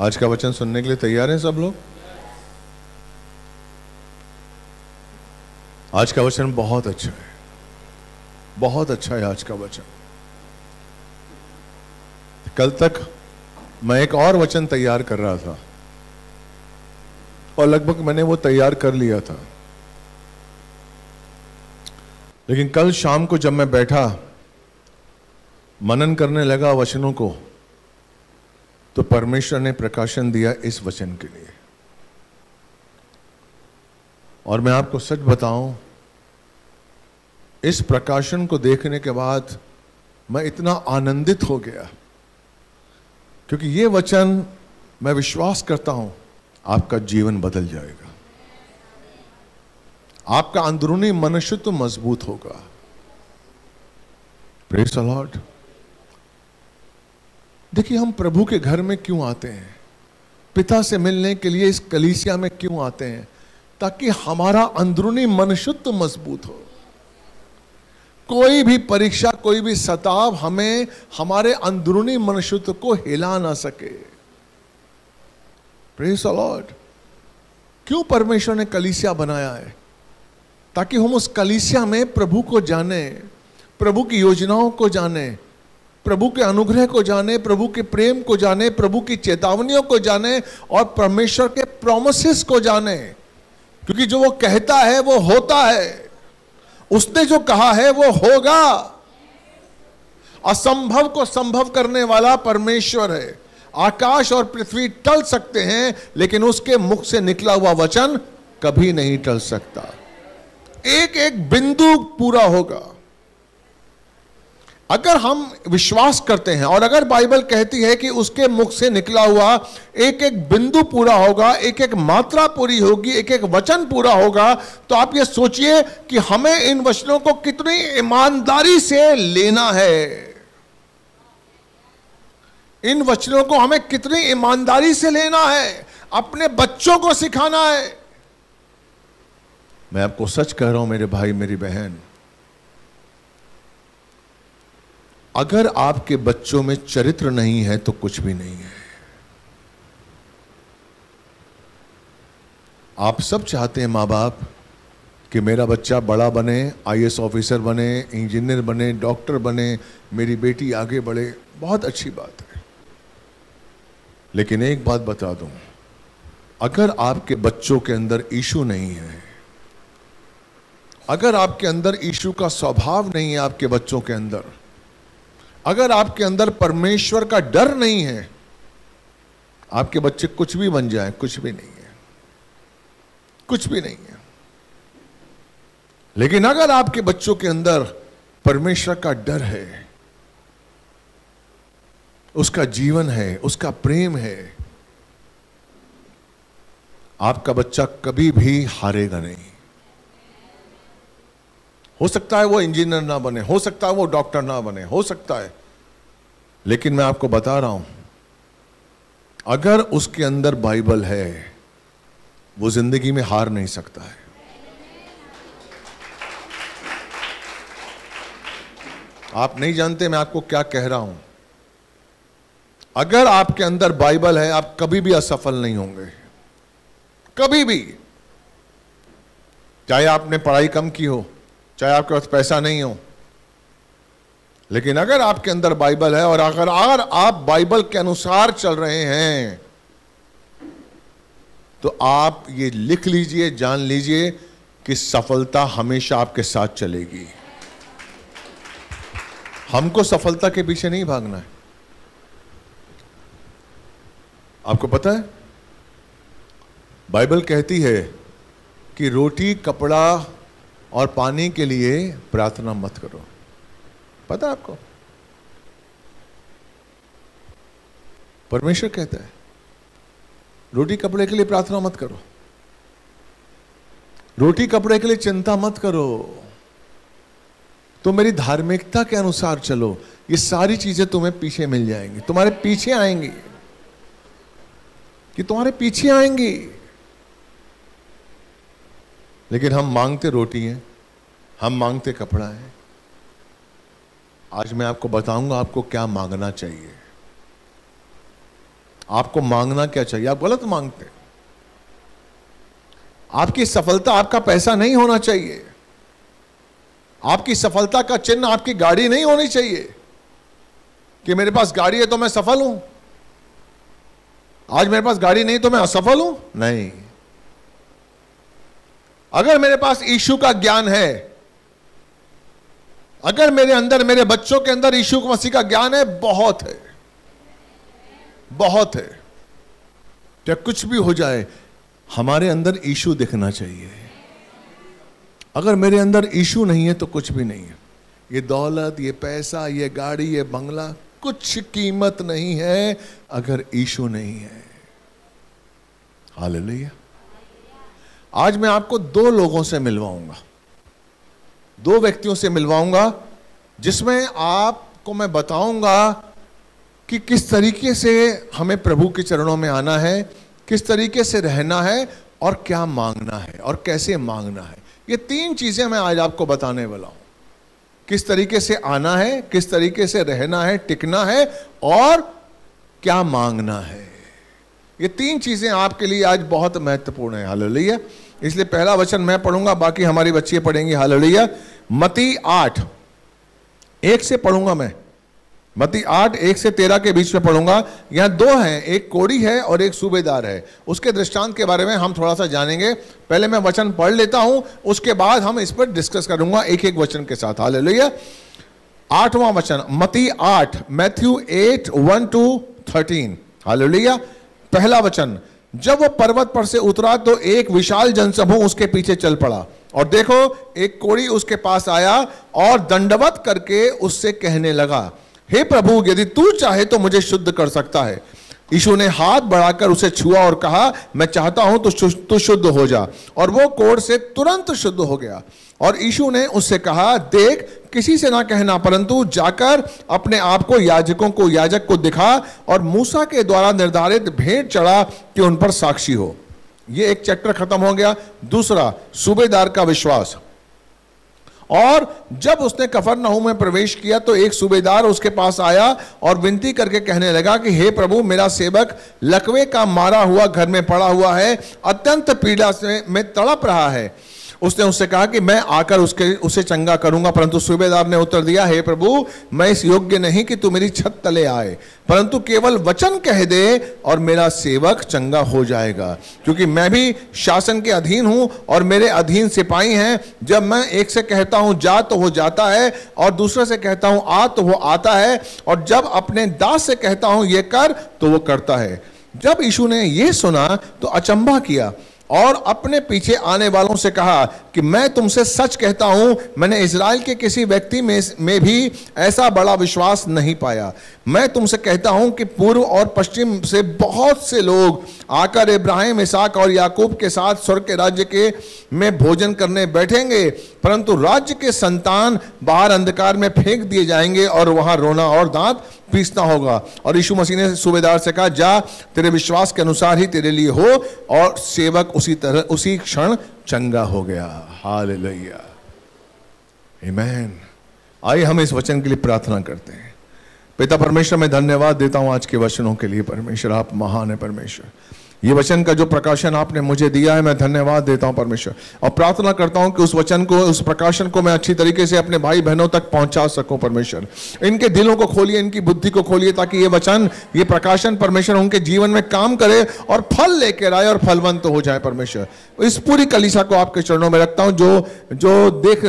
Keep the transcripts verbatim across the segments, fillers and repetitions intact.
आज का वचन सुनने के लिए तैयार हैं सब लोग? आज का वचन बहुत अच्छा है, बहुत अच्छा है आज का वचन। कल तक मैं एक और वचन तैयार कर रहा था और लगभग मैंने वो तैयार कर लिया था, लेकिन कल शाम को जब मैं बैठा मनन करने लगा वचनों को, तो परमेश्वर ने प्रकाशन दिया इस वचन के लिए। और मैं आपको सच बताऊं, इस प्रकाशन को देखने के बाद मैं इतना आनंदित हो गया, क्योंकि ये वचन, मैं विश्वास करता हूं, आपका जीवन बदल जाएगा, आपका अंदरूनी मनुष्यत्व मजबूत होगा। Praise the Lord. देखिए, हम प्रभु के घर में क्यों आते हैं? पिता से मिलने के लिए इस कलीसिया में क्यों आते हैं? ताकि हमारा अंदरूनी मनुष्यत्व मजबूत हो। कोई भी परीक्षा, कोई भी सताव हमें हमारे अंदरूनी मनुष्यत्व को हिला ना सके। Praise the Lord. क्यों परमेश्वर ने कलीसिया बनाया है? ताकि हम उस कलीसिया में प्रभु को जाने, प्रभु की योजनाओं को जाने, प्रभु के अनुग्रह को जाने, प्रभु के प्रेम को जाने, प्रभु की चेतावनियों को जाने और परमेश्वर के प्रॉमिसेस को जाने। क्योंकि जो वो कहता है वो होता है, उसने जो कहा है वो होगा। असंभव को संभव करने वाला परमेश्वर है। आकाश और पृथ्वी टल सकते हैं, लेकिन उसके मुख से निकला हुआ वचन कभी नहीं टल सकता। एक एक बिंदु पूरा होगा। अगर हम विश्वास करते हैं और अगर बाइबल कहती है कि उसके मुख से निकला हुआ एक एक बिंदु पूरा होगा, एक एक मात्रा पूरी होगी, एक एक वचन पूरा होगा, तो आप ये सोचिए कि हमें इन वचनों को कितनी ईमानदारी से लेना है। इन वचनों को हमें कितनी ईमानदारी से लेना है, अपने बच्चों को सिखाना है। मैं आपको सच कह रहा हूं मेरे भाई मेरी बहन, अगर आपके बच्चों में चरित्र नहीं है तो कुछ भी नहीं है। आप सब चाहते हैं माँ बाप कि मेरा बच्चा बड़ा बने, आई ए एस ऑफिसर बने, इंजीनियर बने, डॉक्टर बने, मेरी बेटी आगे बढ़े। बहुत अच्छी बात है, लेकिन एक बात बता दूं, अगर आपके बच्चों के अंदर इशू नहीं है, अगर आपके अंदर इशू का स्वभाव नहीं है, आपके बच्चों के अंदर अगर आपके अंदर परमेश्वर का डर नहीं है, आपके बच्चे कुछ भी बन जाएं, कुछ भी नहीं है, कुछ भी नहीं है। लेकिन अगर आपके बच्चों के अंदर परमेश्वर का डर है, उसका जीवन है, उसका प्रेम है, आपका बच्चा कभी भी हारेगा नहीं। हो सकता है वो इंजीनियर ना बने, हो सकता है वो डॉक्टर ना बने, हो सकता है, लेकिन मैं आपको बता रहा हूं, अगर उसके अंदर बाइबल है, वो जिंदगी में हार नहीं सकता है। आप नहीं जानते मैं आपको क्या कह रहा हूं। अगर आपके अंदर बाइबल है, आप कभी भी असफल नहीं होंगे, कभी भी। चाहे आपने पढ़ाई कम की हो, चाहे आपके पास पैसा नहीं हो, लेकिन अगर आपके अंदर बाइबल है और अगर अगर आप बाइबल के अनुसार चल रहे हैं, तो आप ये लिख लीजिए, जान लीजिए कि सफलता हमेशा आपके साथ चलेगी। हमको सफलता के पीछे नहीं भागना है। आपको पता है बाइबल कहती है कि रोटी, कपड़ा और पानी के लिए प्रार्थना मत करो। पता है आपको, परमेश्वर कहता है रोटी कपड़े के लिए प्रार्थना मत करो, रोटी कपड़े के लिए चिंता मत करो, तो मेरी धार्मिकता के अनुसार चलो, ये सारी चीजें तुम्हें पीछे मिल जाएंगी, तुम्हारे पीछे आएंगी, कि तुम्हारे पीछे आएंगी। लेकिन हम मांगते रोटी हैं, हम मांगते कपड़ा है। आज मैं आपको बताऊंगा आपको क्या मांगना चाहिए। आपको मांगना क्या चाहिए, आप गलत मांगते हैं। आपकी सफलता आपका पैसा नहीं होना चाहिए, आपकी सफलता का चिन्ह आपकी गाड़ी नहीं होनी चाहिए कि मेरे पास गाड़ी है तो मैं सफल हूं, आज मेरे पास गाड़ी नहीं तो मैं असफल हूं। नहीं, अगर मेरे पास यीशु का ज्ञान है, अगर मेरे अंदर, मेरे बच्चों के अंदर यीशु मसीह का ज्ञान है, बहुत है, बहुत है। क्या कुछ भी हो जाए हमारे अंदर यीशु दिखना चाहिए। अगर मेरे अंदर यीशु नहीं है तो कुछ भी नहीं है। ये दौलत, ये पैसा, ये गाड़ी, ये बंगला कुछ कीमत नहीं है अगर यीशु नहीं है। हालेलुया। आज मैं आपको दो लोगों से मिलवाऊंगा, दो व्यक्तियों से मिलवाऊंगा जिसमें आपको मैं बताऊंगा कि किस तरीके से हमें प्रभु के चरणों में आना है, किस तरीके से रहना है और क्या मांगना है और कैसे मांगना है। ये तीन चीज़ें मैं आज आपको बताने वाला हूँ। किस तरीके से आना है, किस तरीके से रहना है, टिकना है और क्या मांगना है। ये तीन चीज़ें आपके लिए आज बहुत महत्वपूर्ण है। हालेलुया। इसलिए पहला वचन मैं पढ़ूंगा, बाकी हमारी बच्चियाँ पढ़ेंगी। हालेलुया। मत्ती आठ एक से पढ़ूंगा मैं, मत्ती आठ एक से तेरह के बीच में पढ़ूंगा। यहाँ दो हैं, एक कोढ़ी है और एक सूबेदार है। उसके दृष्टांत के बारे में हम थोड़ा सा जानेंगे। पहले मैं वचन पढ़ लेता हूँ, उसके बाद हम इस पर डिस्कस करूंगा एक एक वचन के साथ। हालेलुया। आठवां वचन, मत्ती आठ, Matthew eight one two thirteen. हालेलुया। पहला वचन, जब वो पर्वत पर से उतरा तो एक विशाल जनसमूह उसके पीछे चल पड़ा और देखो एक कोढ़ी उसके पास आया और दंडवत करके उससे कहने लगा, हे प्रभु, यदि तू चाहे तो मुझे शुद्ध कर सकता है। यीशु ने हाथ बढ़ाकर उसे छुआ और कहा, मैं चाहता हूं तो तू शुद्ध हो जा, और वो कोढ़ से तुरंत शुद्ध हो गया। और यीशु ने उससे कहा, देख, किसी से ना कहना, परंतु जाकर अपने आप को याजकों को याजक को दिखा और मूसा के द्वारा निर्धारित भेंट चढ़ा कि उन पर साक्षी हो। ये एक चैप्टर खत्म हो गया। दूसरा, सूबेदार का विश्वास। और जब उसने कफरनहूम में प्रवेश किया तो एक सूबेदार उसके पास आया और विनती करके कहने लगा कि हे प्रभु, मेरा सेवक लकवे का मारा हुआ घर में पड़ा हुआ है, अत्यंत पीड़ा से मैं तड़प रहा है। उसने उससे कहा कि मैं आकर उसके उसे चंगा करूंगा, परंतु सूबेदार ने उत्तर दिया, हे प्रभु, मैं इस योग्य नहीं कि तू मेरी छत तले आए, परंतु केवल वचन कह दे और मेरा सेवक चंगा हो जाएगा, क्योंकि मैं भी शासन के अधीन हूं और मेरे अधीन सिपाही हैं। जब मैं एक से कहता हूं जा तो वो जाता है, और दूसरे से कहता हूं आ तो वो आता है, और जब अपने दास से कहता हूं ये कर तो वो करता है। जब यीशु ने यह सुना तो अचंभा किया और अपने पीछे आने वालों से कहा कि मैं तुमसे सच कहता हूं, मैंने इज़राइल के किसी व्यक्ति में में भी ऐसा बड़ा विश्वास नहीं पाया। मैं तुमसे कहता हूं कि पूर्व और पश्चिम से बहुत से लोग आकर इब्राहिम, इसहाक और याकूब के साथ स्वर्ग के राज्य के में भोजन करने बैठेंगे, परंतु राज्य के संतान बाहर अंधकार में फेंक दिए जाएंगे और वहां रोना और दांत पीसना होगा। और यीशु मसीह ने सूबेदार से कहा, जा, तेरे विश्वास के अनुसार ही तेरे लिए हो, और सेवक उसी तरह उसी क्षण चंगा हो गया। हालेलुया, आमीन। आइए हम इस वचन के लिए प्रार्थना करते हैं। पिता परमेश्वर, मैं धन्यवाद देता हूं आज के वचनों के लिए। परमेश्वर, आप महान है। परमेश्वर, ये वचन का जो प्रकाशन आपने मुझे दिया है, मैं धन्यवाद देता हूं परमेश्वर, और प्रार्थना करता हूं कि उस वचन को, उस प्रकाशन को मैं अच्छी तरीके से अपने भाई बहनों तक पहुंचा सकूं। परमेश्वर, इनके दिलों को खोलिए, इनकी बुद्धि को खोलिए, ताकि ये वचन, ये प्रकाशन परमेश्वर उनके जीवन में काम करे और फल लेकर आए और फलवंत तो हो जाए। परमेश्वर, इस पूरी कलीसिया को आपके चरणों में रखता हूँ। जो जो देख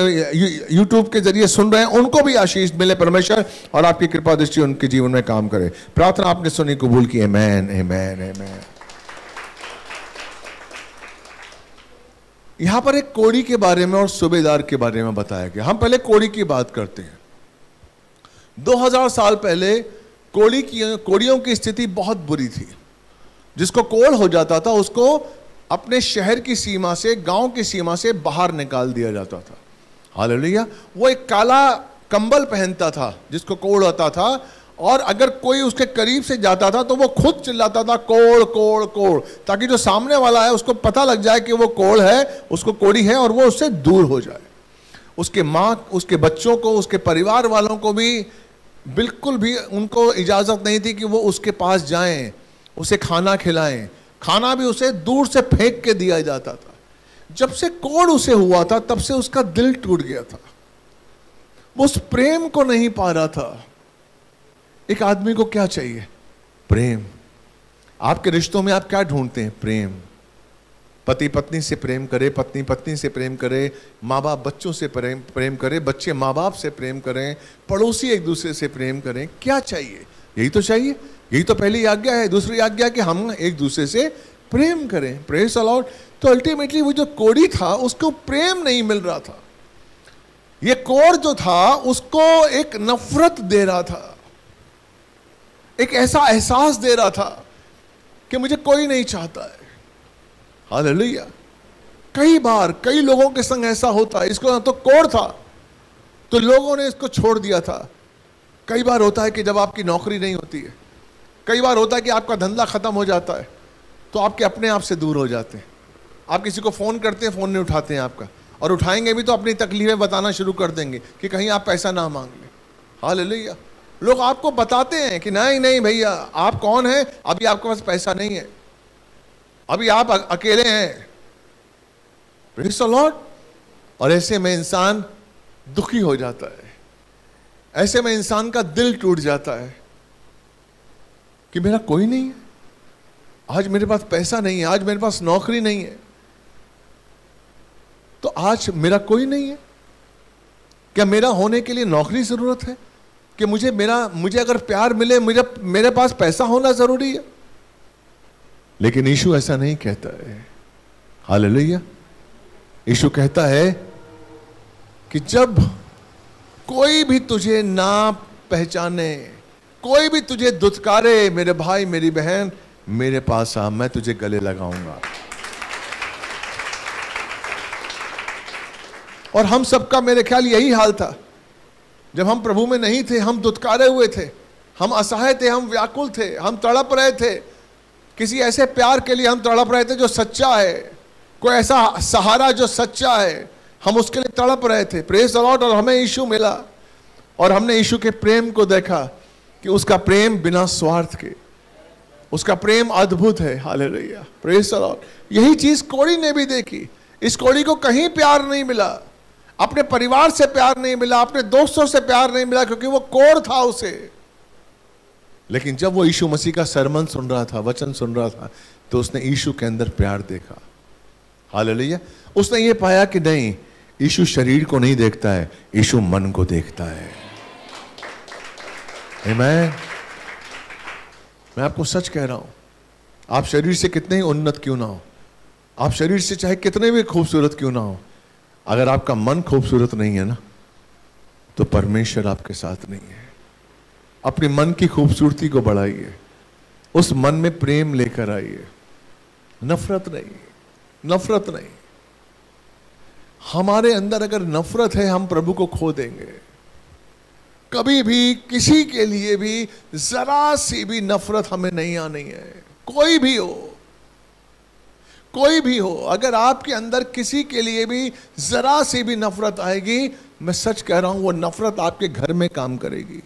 यूट्यूब के जरिए सुन रहे हैं, उनको भी आशीष मिले परमेश्वर, और आपकी कृपा दृष्टि उनके जीवन में काम करे। प्रार्थना आपने सुनी, कबूल की। आमीन, आमीन, आमीन। यहाँ पर एक कोढ़ी के बारे में और सूबेदार के बारे में बताया गया। हम पहले कोढ़ी की बात करते हैं। दो हज़ार साल पहले कोढ़ी की कोढ़ियों की स्थिति बहुत बुरी थी। जिसको कोढ़ हो जाता था उसको अपने शहर की सीमा से, गांव की सीमा से बाहर निकाल दिया जाता था। हालेलुया। वो एक काला कंबल पहनता था जिसको कोढ़ आता था, और अगर कोई उसके करीब से जाता था तो वो खुद चिल्लाता था, कोढ़ कोढ़ कोढ़, ताकि जो सामने वाला है उसको पता लग जाए कि वो कोढ़ है, उसको कोढ़ी है, और वो उससे दूर हो जाए। उसके माँ, उसके बच्चों को, उसके परिवार वालों को भी बिल्कुल भी उनको इजाज़त नहीं थी कि वो उसके पास जाएं। उसे खाना खिलाएं, खाना भी उसे दूर से फेंक के दिया जाता था। जब से कोढ़ उसे हुआ था तब से उसका दिल टूट गया था, वो उस प्रेम को नहीं पा रहा था। एक आदमी को क्या चाहिए? प्रेम। आपके रिश्तों में आप क्या ढूंढते हैं? प्रेम। पति पत्नी से प्रेम करे, पत्नी पत्नी से प्रेम करे, माँ बाप बच्चों से प्रेम प्रेम करे, बच्चे माँ बाप से प्रेम करें, पड़ोसी एक दूसरे से प्रेम करें। क्या चाहिए? यही तो चाहिए, यही तो पहली आज्ञा है। दूसरी आज्ञा कि हम एक दूसरे से प्रेम करें। Praise the Lord. तो अल्टीमेटली वो जो कोढ़ी था उसको प्रेम नहीं मिल रहा था। ये कोढ़ जो था उसको एक नफरत दे रहा था, एक ऐसा एहसास दे रहा था कि मुझे कोई नहीं चाहता है। हालेलुया। कई बार कई लोगों के संग ऐसा होता है। इसको तो कोढ़ था तो लोगों ने इसको छोड़ दिया था। कई बार होता है कि जब आपकी नौकरी नहीं होती है, कई बार होता है कि आपका धंधा खत्म हो जाता है तो आपके अपने आप से दूर हो जाते हैं। आप किसी को फ़ोन करते हैं, फ़ोन नहीं उठाते हैं आपका, और उठाएंगे भी तो अपनी तकलीफें बताना शुरू कर देंगे कि कहीं आप पैसा ना मांग लें। हालेलुया। लोग आपको बताते हैं कि नहीं नहीं भैया, आप कौन हैं, अभी आपके पास पैसा नहीं है, अभी आप अकेले हैं। Praise the Lord. और ऐसे में इंसान दुखी हो जाता है, ऐसे में इंसान का दिल टूट जाता है कि मेरा कोई नहीं है, आज मेरे पास पैसा नहीं है, आज मेरे पास नौकरी नहीं है, तो आज मेरा कोई नहीं है। क्या मेरा होने के लिए नौकरी ज़रूरत है? कि मुझे मेरा मुझे अगर प्यार मिले, मुझे मेरे पास पैसा होना ज़रूरी है? लेकिन यीशु ऐसा नहीं कहता है। हालेलुया। यीशु कहता है कि जब कोई भी तुझे ना पहचाने, कोई भी तुझे दुत्कारे, मेरे भाई मेरी बहन, मेरे पास आ, मैं तुझे गले लगाऊंगा। और हम सबका मेरे ख्याल यही हाल था। जब हम प्रभु में नहीं थे, हम दुत्कारे हुए थे, हम असहाय थे, हम व्याकुल थे, हम तड़प रहे थे। किसी ऐसे प्यार के लिए हम तड़प रहे थे जो सच्चा है, कोई ऐसा सहारा जो सच्चा है, हम उसके लिए तड़प रहे थे। Praise the Lord. और हमें यीशु मिला और हमने यीशु के प्रेम को देखा कि उसका प्रेम बिना स्वार्थ के, उसका प्रेम अद्भुत है। हालेलुया। Praise the Lord. यही चीज़ कोढ़ी ने भी देखी। इस कोढ़ी को कहीं प्यार नहीं मिला, अपने परिवार से प्यार नहीं मिला, अपने दोस्तों से प्यार नहीं मिला, क्योंकि वो कोढ़ था उसे। लेकिन जब वो यीशु मसीह का सरमन सुन रहा था, वचन सुन रहा था, तो उसने यीशु के अंदर प्यार देखा। हालेलुया। उसने ये पाया कि नहीं, यीशु शरीर को नहीं देखता है, यीशु मन को देखता है। आमीन। मैं आपको सच कह रहा हूं, आप शरीर से कितने ही उन्नत क्यों ना हो, आप शरीर से चाहे कितने भी खूबसूरत क्यों ना हो, अगर आपका मन खूबसूरत नहीं है ना, तो परमेश्वर आपके साथ नहीं है। अपने मन की खूबसूरती को बढ़ाइए, उस मन में प्रेम लेकर आइए, नफरत नहीं, नफरत नहीं। हमारे अंदर अगर नफरत है, हम प्रभु को खो देंगे। कभी भी किसी के लिए भी जरा सी भी नफरत हमें नहीं आनी है। कोई भी हो, कोई भी हो, अगर आपके अंदर किसी के लिए भी जरा सी भी नफरत आएगी, मैं सच कह रहा हूं, वो नफरत आपके घर में काम करेगी।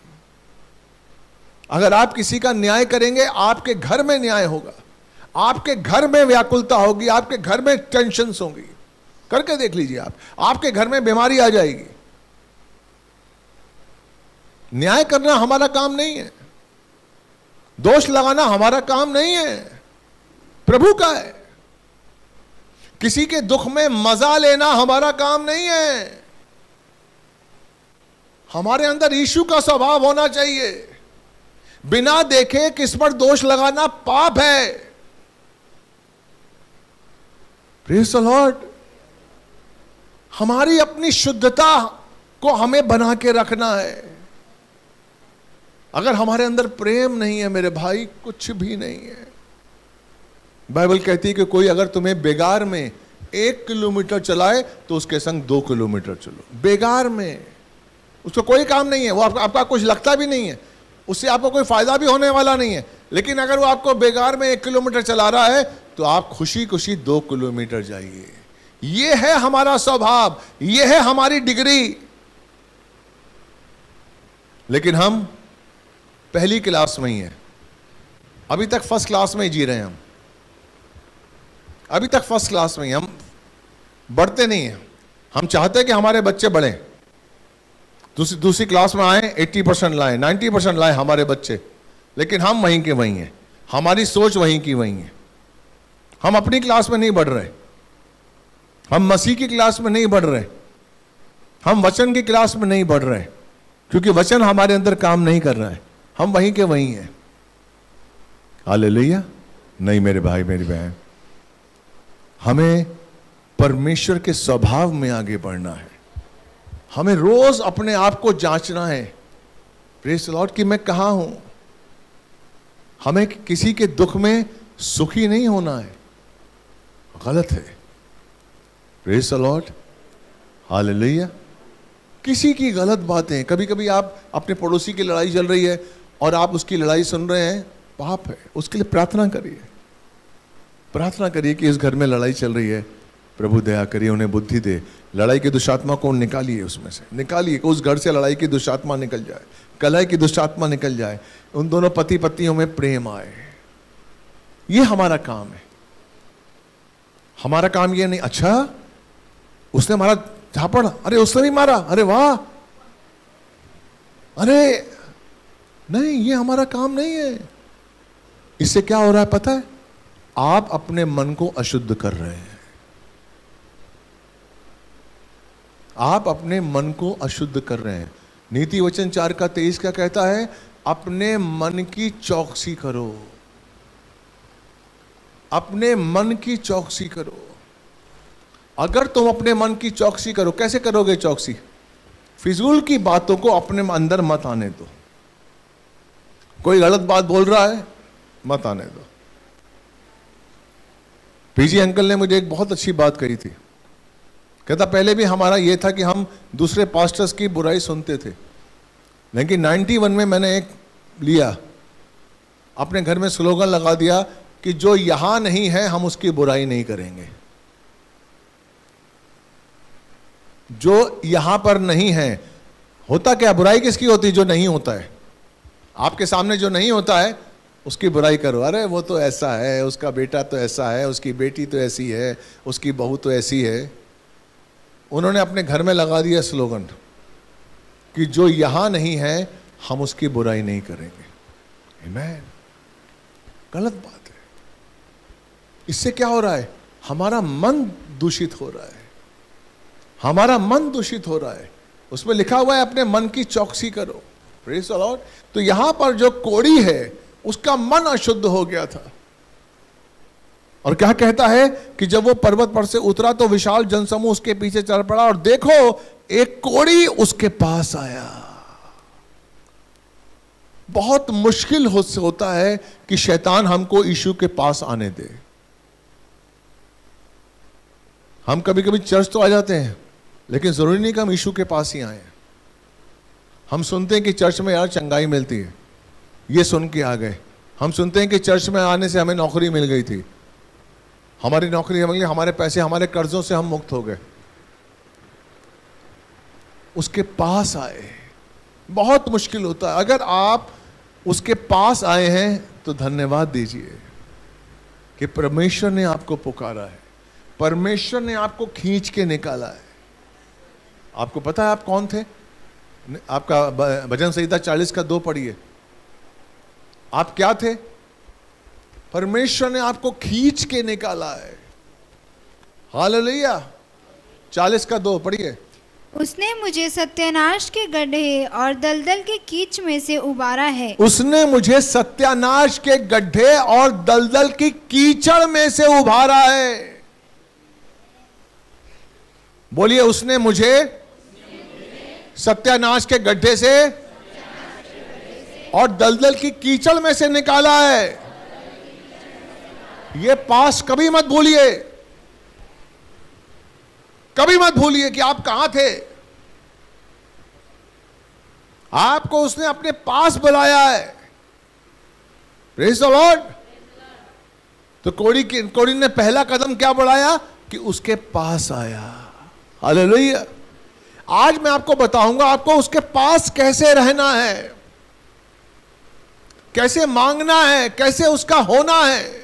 अगर आप किसी का न्याय करेंगे, आपके घर में न्याय होगा, आपके घर में व्याकुलता होगी, आपके घर में टेंशन्स होंगी। करके देख लीजिए आप, आपके घर में बीमारी आ जाएगी। न्याय करना हमारा काम नहीं है, दोष लगाना हमारा काम नहीं है, प्रभु का है। किसी के दुख में मजा लेना हमारा काम नहीं है। हमारे अंदर यीशु का स्वभाव होना चाहिए। बिना देखे किस पर दोष लगाना पाप है। Praise the Lord. हमारी अपनी शुद्धता को हमें बना के रखना है। अगर हमारे अंदर प्रेम नहीं है मेरे भाई, कुछ भी नहीं है। बाइबल कहती है कि कोई अगर तुम्हें बेगार में एक किलोमीटर चलाए तो उसके संग दो किलोमीटर चलो। बेगार में उसको कोई काम नहीं है, वो आप, आपका कुछ लगता भी नहीं है, उससे आपको कोई फायदा भी होने वाला नहीं है। लेकिन अगर वो आपको बेगार में एक किलोमीटर चला रहा है तो आप खुशी खुशी दो किलोमीटर जाइए। ये है हमारा स्वभाव, ये है हमारी डिग्री। लेकिन हम पहली क्लास में ही हैं, अभी तक फर्स्ट क्लास में ही जी रहे हैं हम, अभी तक फर्स्ट क्लास में ही, हम बढ़ते नहीं हैं। हम चाहते हैं कि हमारे बच्चे बढ़ें, दूसरी दूसरी क्लास में आएँ, अस्सी परसेंट लाएँ, नब्बे परसेंट लाएँ हमारे बच्चे, लेकिन हम वहीं के वहीं हैं, हमारी सोच वहीं की वहीं है। हम अपनी क्लास में नहीं बढ़ रहे, हम मसीह की क्लास में नहीं बढ़ रहे, हम वचन की क्लास में नहीं बढ़ रहे, क्योंकि वचन हमारे अंदर काम नहीं कर रहा है, हम वहीं के वहीं हैं। हालेलुया। नहीं मेरे भाई मेरी बहन, हमें परमेश्वर के स्वभाव में आगे बढ़ना है, हमें रोज अपने आप को जांचना है, प्रेज द लॉर्ड, कि मैं कहाँ हूं। हमें किसी के दुख में सुखी नहीं होना है, गलत है। प्रेज द लॉर्ड, हालेलुया। किसी की गलत बातें, कभी कभी आप अपने पड़ोसी की लड़ाई चल रही है और आप उसकी लड़ाई सुन रहे हैं, पाप है। उसके लिए प्रार्थना करिए, प्रार्थना करिए कि इस घर में लड़ाई चल रही है, प्रभु दया करिए, उन्हें बुद्धि दे, लड़ाई की दुष्टात्मा को निकालिए, उसमें से निकालिए, उस घर से लड़ाई की दुष्टात्मा निकल जाए, कलह की दुष्टात्मा निकल जाए, उन दोनों पति पत्नियों में प्रेम आए। ये हमारा काम है। हमारा काम ये नहीं, अच्छा उसने मारा झापड़, अरे उसने भी मारा, अरे वाह, अरे नहीं, ये हमारा काम नहीं है। इससे क्या हो रहा है पता है? आप अपने मन को अशुद्ध कर रहे हैं, आप अपने मन को अशुद्ध कर रहे हैं। नीति वचन चार का तेईस क्या कहता है? अपने मन की चौकसी करो, अपने मन की चौकसी करो। अगर तुम अपने मन की चौकसी करो, कैसे करोगे चौकसी? फिजूल की बातों को अपने अंदर मत आने दो। कोई गलत बात बोल रहा है, मत आने दो। पीजी अंकल ने मुझे एक बहुत अच्छी बात कही थी, कहता पहले भी हमारा ये था कि हम दूसरे पास्टर्स की बुराई सुनते थे, लेकिन इक्यानवे में मैंने एक लिया, अपने घर में स्लोगन लगा दिया कि जो यहाँ नहीं है हम उसकी बुराई नहीं करेंगे। जो यहाँ पर नहीं है, होता क्या बुराई किसकी होती? जो नहीं होता है, आपके सामने जो नहीं होता है उसकी बुराई करो, अरे वो तो ऐसा है, उसका बेटा तो ऐसा है, उसकी बेटी तो ऐसी है, उसकी बहू तो ऐसी है। उन्होंने अपने घर में लगा दिया स्लोगन कि जो यहाँ नहीं है हम उसकी बुराई नहीं करेंगे। आमीन। गलत बात है। इससे क्या हो रहा है? हमारा मन दूषित हो रहा है, हमारा मन दूषित हो रहा है। उसमें लिखा हुआ है अपने मन की चौकसी करो। Praise the Lord. तो यहाँ पर जो कोड़ी है उसका मन अशुद्ध हो गया था, और क्या कहता है कि जब वो पर्वत पर से उतरा तो विशाल जनसमूह उसके पीछे चल पड़ा, और देखो एक कोढ़ी उसके पास आया। बहुत मुश्किल हो होता है कि शैतान हमको यीशु के पास आने दे। हम कभी कभी चर्च तो आ जाते हैं, लेकिन जरूरी नहीं कि हम यीशु के पास ही आए। हम सुनते हैं कि चर्च में यार चंगाई मिलती है, ये सुन के आ गए। हम सुनते हैं कि चर्च में आने से हमें नौकरी मिल गई थी, हमारी नौकरी मिल गई, हमारे पैसे, हमारे कर्जों से हम मुक्त हो गए। उसके पास आए बहुत मुश्किल होता है। अगर आप उसके पास आए हैं तो धन्यवाद दीजिए कि परमेश्वर ने आपको पुकारा है, परमेश्वर ने आपको खींच के निकाला है। आपको पता है आप कौन थे? आपका भजन संहिता चालीस का दो पढ़िए, आप क्या थे? परमेश्वर ने आपको खींच के निकाला है। हालेलुया। चालीस का दो पढ़िए। उसने मुझे सत्यानाश के गड्ढे और दलदल के कीच में से उबारा है। उसने मुझे सत्यानाश के गड्ढे और दलदल की कीचड़ में से उबारा है। बोलिए, उसने मुझे सत्यानाश के गड्ढे से और दलदल की कीचड़ में से निकाला है। ये पास कभी मत भूलिए, कभी मत भूलिए कि आप कहां थे। आपको उसने अपने पास बुलाया है। Praise the Lord. तो कोड़ी की कोड़ी ने पहला कदम क्या बढ़ाया? कि उसके पास आया। हालेलुया। आज मैं आपको बताऊंगा आपको उसके पास कैसे रहना है। कैसे मांगना है, कैसे उसका होना है।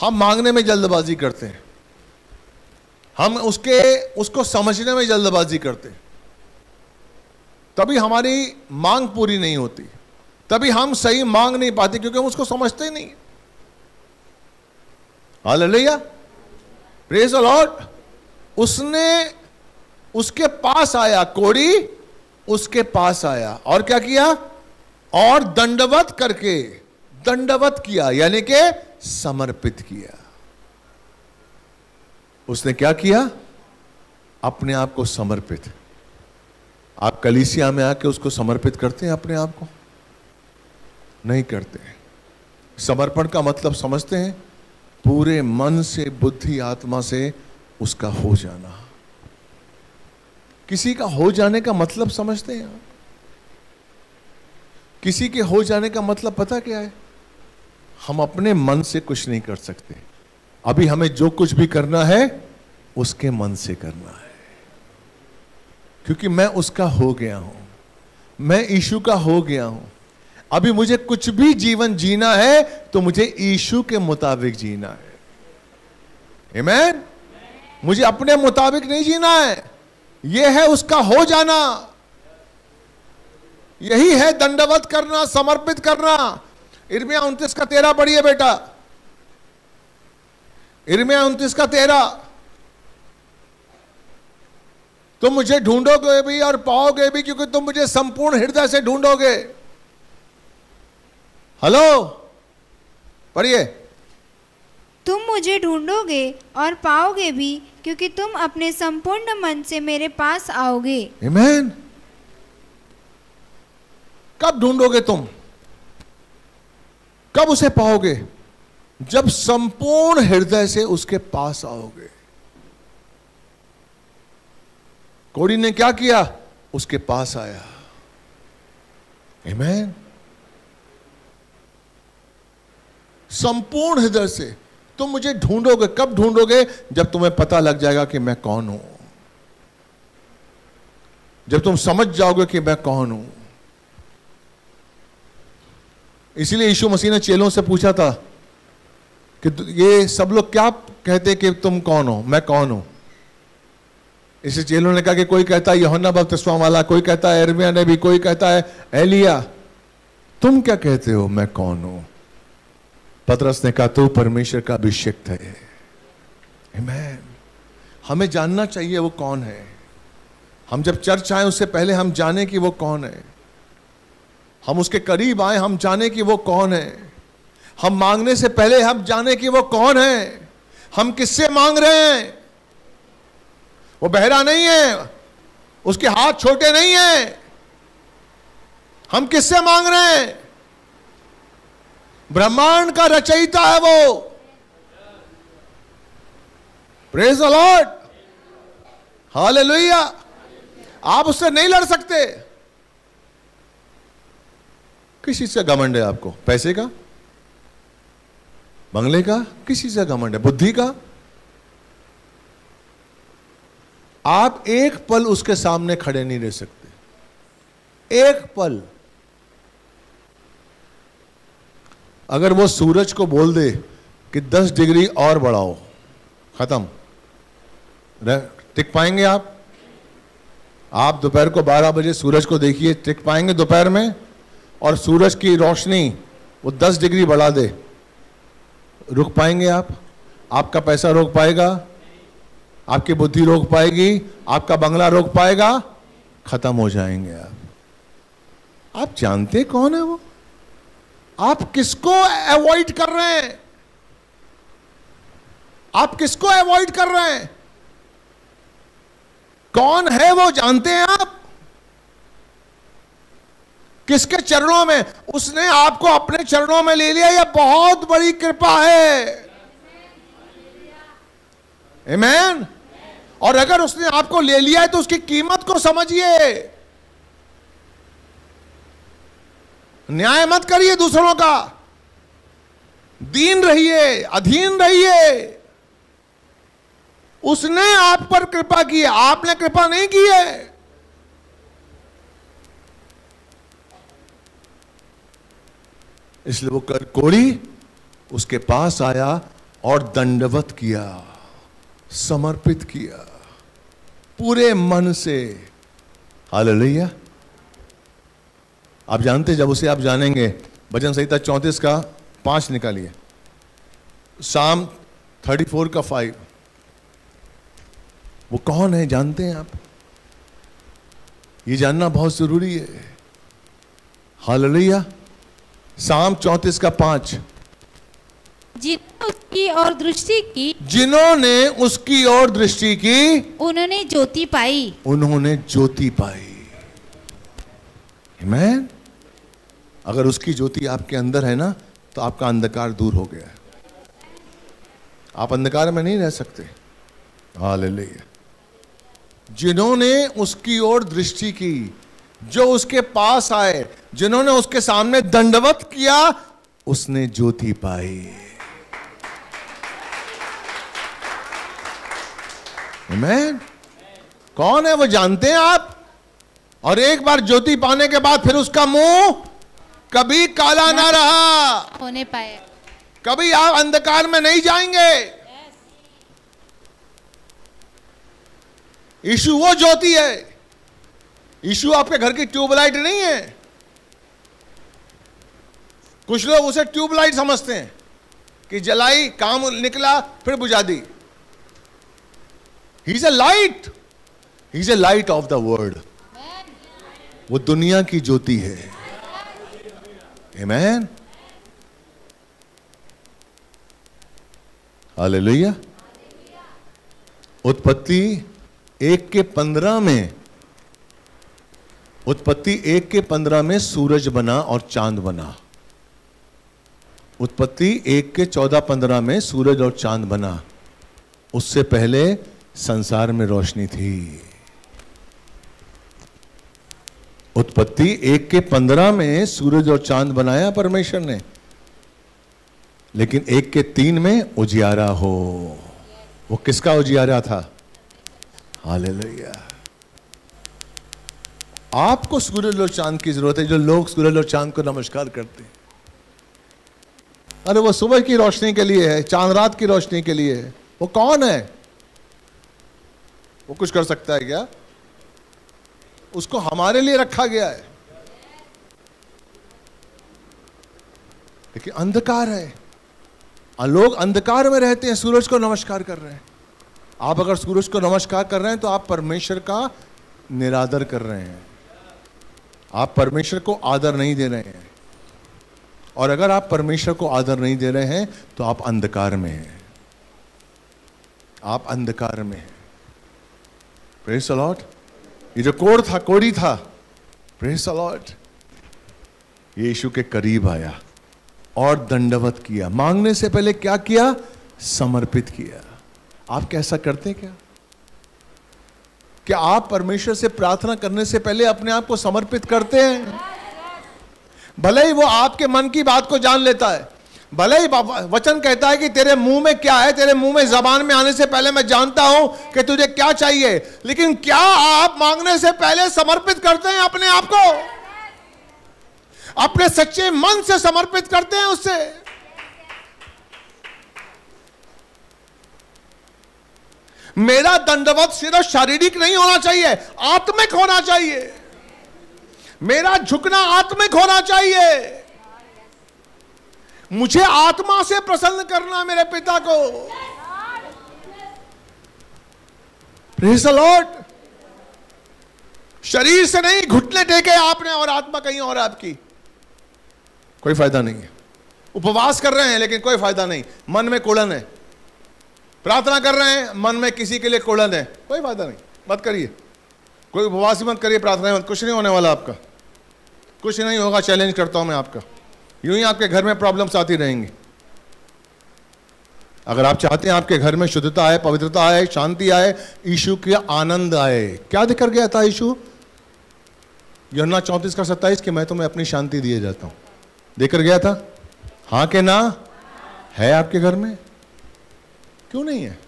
हम मांगने में जल्दबाजी करते हैं, हम उसके उसको समझने में जल्दबाजी करते हैं, तभी हमारी मांग पूरी नहीं होती, तभी हम सही मांग नहीं पाते, क्योंकि हम उसको समझते ही नहीं। हालेलुया, प्रेज द लॉर्ड। उसने उसके पास आया, कोढ़ी उसके पास आया और क्या किया, और दंडवत करके, दंडवत किया यानी के समर्पित किया। उसने क्या किया, अपने आप को समर्पित। आप कलीसिया में आके उसको समर्पित करते हैं अपने आप को? नहीं करते। समर्पण का मतलब समझते हैं पूरे मन से, बुद्धि, आत्मा से उसका हो जाना। किसी का हो जाने का मतलब समझते हैं आप? किसी के हो जाने का मतलब पता क्या है, हम अपने मन से कुछ नहीं कर सकते। अभी हमें जो कुछ भी करना है उसके मन से करना है, क्योंकि मैं उसका हो गया हूं, मैं यीशु का हो गया हूं। अभी मुझे कुछ भी जीवन जीना है तो मुझे यीशु के मुताबिक जीना है। आमीन। मुझे अपने मुताबिक नहीं जीना है। यह है उसका हो जाना, यही है दंडवत करना, समर्पित करना। यिर्मयाह उनतीस का तेरह पढ़िए बेटा, यिर्मयाह उनतीस का तेरह। तुम मुझे ढूंढोगे भी और पाओगे भी, क्योंकि तुम मुझे संपूर्ण हृदय से ढूंढोगे। हेलो, पढ़िए। तुम मुझे ढूंढोगे और पाओगे भी, क्योंकि तुम अपने संपूर्ण मन से मेरे पास आओगे। आमीन। कब ढूंढोगे तुम, कब उसे पाओगे? जब संपूर्ण हृदय से उसके पास आओगे। कोढ़ी ने क्या किया, उसके पास आया। आमीन। संपूर्ण हृदय से तुम मुझे ढूंढोगे। कब ढूंढोगे? जब तुम्हें पता लग जाएगा कि मैं कौन हूं, जब तुम समझ जाओगे कि मैं कौन हूं। इसलिए यीशु मसीह ने चेलों से पूछा था कि ये सब लोग क्या कहते कि तुम कौन हो, मैं कौन हूं। इसे चेलों ने कहा कि कोई कहता है यूहन्ना बपतिस्मा वाला, कोई कहता है यिर्मयाह नबी, कोई कहता है एलिया। तुम क्या कहते हो मैं कौन हूं? पतरस ने कहा तू परमेश्वर का अभिषिक्त है। आमीन। हमें जानना चाहिए वो कौन है। हम जब चर्च आए उससे पहले हम जाने कि वो कौन है, हम उसके करीब आए हम जाने कि वो कौन है, हम मांगने से पहले हम जाने कि वो कौन है, हम किससे मांग रहे हैं। वो बहरा नहीं है, उसके हाथ छोटे नहीं हैं। हम किससे मांग रहे हैं? ब्रह्मांड का रचयिता है वो। प्रेज द लॉर्ड, हालेलुया। आप उससे नहीं लड़ सकते। किस चीज का घमंड है आपको? पैसे का, बंगले का, किस चीज का घमंड है? बुद्धि का। आप एक पल उसके सामने खड़े नहीं रह सकते, एक पल। अगर वो सूरज को बोल दे कि दस डिग्री और बढ़ाओ, खत्म। टिक पाएंगे आप? आप दोपहर को बारह बजे सूरज को देखिए, टिक पाएंगे दोपहर में? और सूरज की रोशनी वो दस डिग्री बढ़ा दे, रुक पाएंगे आप? आपका पैसा रोक पाएगा? आपकी बुद्धि रोक पाएगी? आपका बंगला रोक पाएगा? खत्म हो जाएंगे आप। आप जानते कौन है वो? आप किसको अवॉइड कर रहे हैं? आप किसको अवॉइड कर रहे हैं? कौन है वो जानते हैं आप? किसके चरणों में? उसने आपको अपने चरणों में ले लिया, यह बहुत बड़ी कृपा है। आमीन। और अगर उसने आपको ले लिया है तो उसकी कीमत को समझिए। न्याय मत करिए दूसरों का, दीन रहिए, अधीन रहिए। उसने आप पर कृपा की है, आपने कृपा नहीं की है। इसलिए वो कर कोढ़ी उसके पास आया और दंडवत किया, समर्पित किया पूरे मन से। हालेलुया। आप जानते, जब उसे आप जानेंगे, भजन संहिता चौंतीस का पांच निकालिए, साम थर्टी फोर का फाइव। वो कौन है जानते हैं आप? ये जानना बहुत जरूरी है। हालेलुया। साम चौंतीस का पांच, जिन्होंने उसकी और दृष्टि की, जिन्होंने उसकी और दृष्टि की उन्होंने ज्योति पाई, उन्होंने ज्योति पाई। आमीन। अगर उसकी ज्योति आपके अंदर है ना, तो आपका अंधकार दूर हो गया है, आप अंधकार में नहीं रह सकते। हालेलुया। जिन्होंने उसकी ओर दृष्टि की, जो उसके पास आए, जिन्होंने उसके सामने दंडवत किया, उसने ज्योति पाई। आमीन। कौन है वो जानते हैं आप? और एक बार ज्योति पाने के बाद फिर उसका मुंह कभी काला ना रहा होने पाए, कभी आप अंधकार में नहीं जाएंगे। यीशु वो ज्योति है। यीशु आपके घर की ट्यूबलाइट नहीं है। कुछ लोग उसे ट्यूबलाइट समझते हैं कि जलाई, काम निकला, फिर बुझा दी। He is a light, he is a light of the world. वो दुनिया की ज्योति है। आमीन। हालेलुया। उत्पत्ति एक के पंद्रह में, उत्पत्ति एक के पंद्रह में सूरज बना और चांद बना। उत्पत्ति एक के चौदह पंद्रह में सूरज और चांद बना। उससे पहले संसार में रोशनी थी। उत्पत्ति एक के पंद्रह में सूरज और चांद बनाया परमेश्वर ने, लेकिन एक के तीन में उजियारा हो। वो किसका उजियारा था? हालेलुया। आपको सूरज और चांद की जरूरत है। जो लोग सूरज और चांद को नमस्कार करते हैं, अरे वो सुबह की रोशनी के लिए है, चांद रात की रोशनी के लिए है। वो कौन है? वो कुछ कर सकता है क्या? उसको हमारे लिए रखा गया है। देखिए, अंधकार है, लोग अंधकार में रहते हैं, सूरज को नमस्कार कर रहे हैं। आप अगर सूरज को नमस्कार कर रहे हैं तो आप परमेश्वर का निरादर कर रहे हैं, आप परमेश्वर को आदर नहीं दे रहे हैं। और अगर आप परमेश्वर को आदर नहीं दे रहे हैं तो आप अंधकार में हैं, आप अंधकार में हैं। Praise the Lord. ये जो कोढ़ था, कोढ़ी था, प्रेज द लॉर्ड, ये यीशु के करीब आया और दंडवत किया। मांगने से पहले क्या किया? समर्पित किया। आप कैसा करते हैं? क्या क्या आप परमेश्वर से प्रार्थना करने से पहले अपने आप को समर्पित करते हैं? भले ही वो आपके मन की बात को जान लेता है, भले ही वचन कहता है कि तेरे मुंह में क्या है, तेरे मुंह में, जबान में आने से पहले मैं जानता हूं कि तुझे क्या चाहिए, लेकिन क्या आप मांगने से पहले समर्पित करते हैं अपने आप को? अपने सच्चे मन से समर्पित करते हैं उससे? मेरा दंडवत सिर्फ शारीरिक नहीं होना चाहिए, आत्मिक होना चाहिए। मेरा झुकना आत्मिक होना चाहिए। मुझे आत्मा से प्रसन्न करना मेरे पिता को। Praise the Lord. शरीर से नहीं, घुटने टेके आपने और आत्मा कहीं और आपकी, कोई फायदा नहीं है। उपवास कर रहे हैं लेकिन कोई फायदा नहीं, मन में कोड़न है। प्रार्थना कर रहे हैं, मन में किसी के लिए कोड़न है, कोई फायदा नहीं। मत करिए, कोई उपवास मत करिए, प्रार्थना मत, कुछ नहीं होने वाला आपका, कुछ नहीं होगा। चैलेंज करता हूं मैं आपका, यूं ही आपके घर में प्रॉब्लम्स आती रहेंगी। अगर आप चाहते हैं आपके घर में शुद्धता आए, पवित्रता आए, शांति आए, यीशु के आनंद आए। क्या देकर गया था यीशु? यूहन्ना चौंतीस का सत्ताईस के मैं तुम्हें अपनी शांति दिए जाता हूं, देकर गया था। हाँ के ना है आपके घर में? क्यों नहीं है?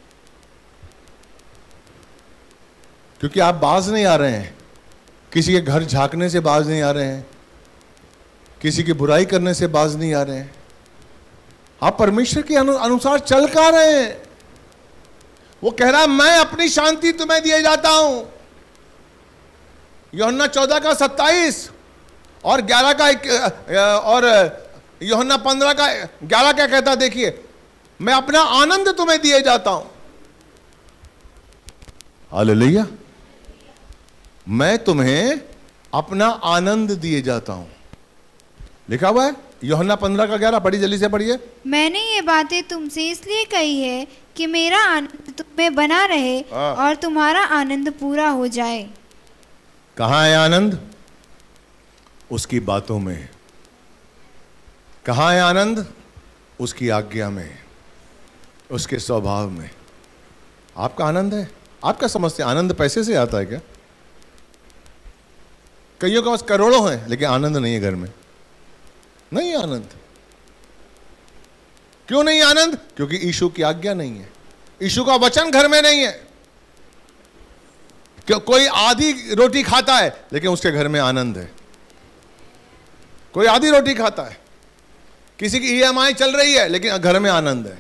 क्योंकि आप बाज नहीं आ रहे हैं, किसी के घर झांकने से बाज नहीं आ रहे हैं। किसी की बुराई करने से बाज नहीं आ रहे हैं। आप परमेश्वर के अनुसार चल का रहे हैं। वो कह रहा है मैं अपनी शांति तुम्हें दिए जाता हूं, यूहन्ना चौदह का सत्ताईस और ग्यारह का एक, और यूहन्ना पंद्रह का ग्यारह क्या कहता देखिए, मैं अपना आनंद तुम्हें दिए जाता हूं। हालेलुया, मैं तुम्हें अपना आनंद दिए जाता हूं। लिखा हुआ है यूहन्ना पंद्रह का ग्यारह, बड़ी जल्दी से पढ़िए। मैंने ये बातें तुमसे इसलिए कही है कि मेरा आनंद तुम्हें बना रहे और तुम्हारा आनंद पूरा हो जाए। कहाँ है आनंद? उसकी बातों में। कहाँ है आनंद? उसकी आज्ञा में, उसके स्वभाव में। आपका आनंद है, आप क्या समझते हैं आनंद पैसे से आता है क्या? कईयों के पास करोड़ों हैं लेकिन आनंद नहीं है, घर में नहीं आनंद। क्यों नहीं आनंद? क्योंकि यीशु की आज्ञा नहीं है, यीशु का वचन घर में नहीं है। क्यों? कोई आधी रोटी खाता है लेकिन उसके घर में आनंद है। कोई आधी रोटी खाता है, किसी की ई एम आई चल रही है लेकिन घर में आनंद है,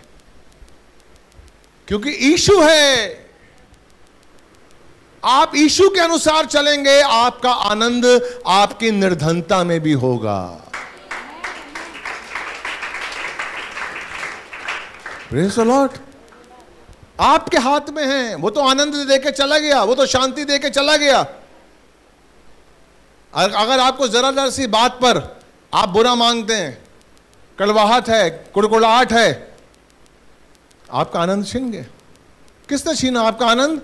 क्योंकि यीशु है। आप यीशु के अनुसार चलेंगे, आपका आनंद आपकी निर्धनता में भी होगा। Praise the Lord. आपके हाथ में है। वो तो आनंद देके चला गया, वो तो शांति देके चला गया। अगर आपको जरा जरा सी बात पर आप बुरा मांगते हैं, कड़वाहट है, कुड़कुड़ाहट है, आपका आनंद छीन गया। किसने छीना आपका आनंद?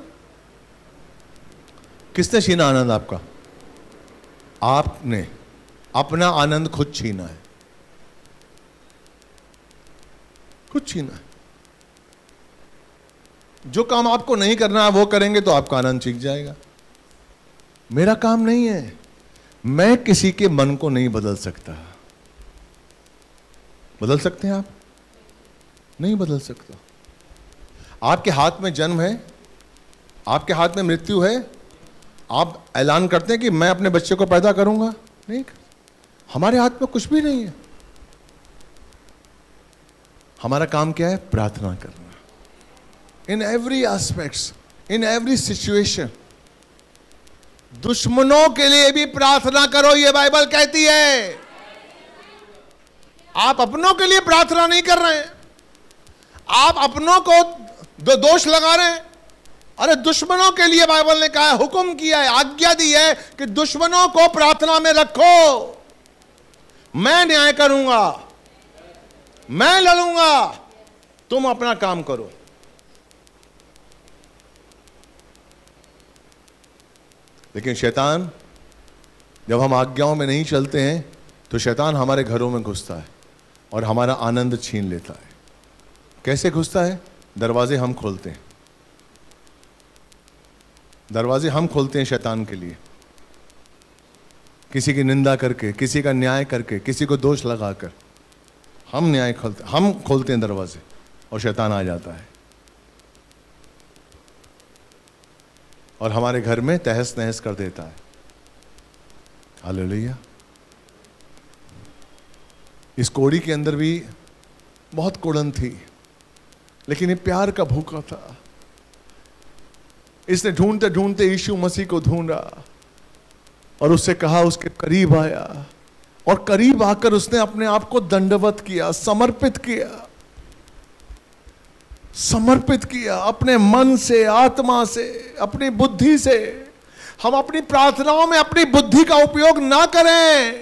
किसने छीना आनंद आपका? आपने अपना आनंद खुद छीना है, खुद छीना है। जो काम आपको नहीं करना है वो करेंगे तो आपका आनंद छीन जाएगा। मेरा काम नहीं है, मैं किसी के मन को नहीं बदल सकता। बदल सकते हैं आप? नहीं बदल सकता। आपके हाथ में जन्म है, आपके हाथ में मृत्यु है। आप ऐलान करते हैं कि मैं अपने बच्चे को पैदा करूंगा? नहीं करते। हमारे हाथ में कुछ भी नहीं है। हमारा काम क्या है? प्रार्थना करना, in every aspects, in every situation. दुश्मनों के लिए भी प्रार्थना करो, ये बाइबल कहती है। आप अपनों के लिए प्रार्थना नहीं कर रहे हैं, आप अपनों को दो दोष लगा रहे हैं। अरे दुश्मनों के लिए बाइबल ने कहा है, हुक्म किया है, आज्ञा दी है कि दुश्मनों को प्रार्थना में रखो। मैं न्याय करूंगा, मैं लड़ूंगा, तुम अपना काम करो। लेकिन शैतान, जब हम आज्ञाओं में नहीं चलते हैं तो शैतान हमारे घरों में घुसता है और हमारा आनंद छीन लेता है। कैसे घुसता है? दरवाजे हम खोलते हैं, दरवाजे हम खोलते हैं शैतान के लिए, किसी की निंदा करके, किसी का न्याय करके, किसी को दोष लगाकर हम न्याय खोलते हम खोलते हैं दरवाजे, और शैतान आ जाता है और हमारे घर में तहस नहस कर देता है। हालेलुया। इस कोड़ी के अंदर भी बहुत कोड़न थी, लेकिन ये प्यार का भूखा था। इसने ढूंढते ढूंढते यीशु मसीह को ढूंढा और उससे कहा, उसके करीब आया और करीब आकर उसने अपने आप को दंडवत किया, समर्पित किया, समर्पित किया अपने मन से, आत्मा से, अपनी बुद्धि से। हम अपनी प्रार्थनाओं में अपनी बुद्धि का उपयोग ना करें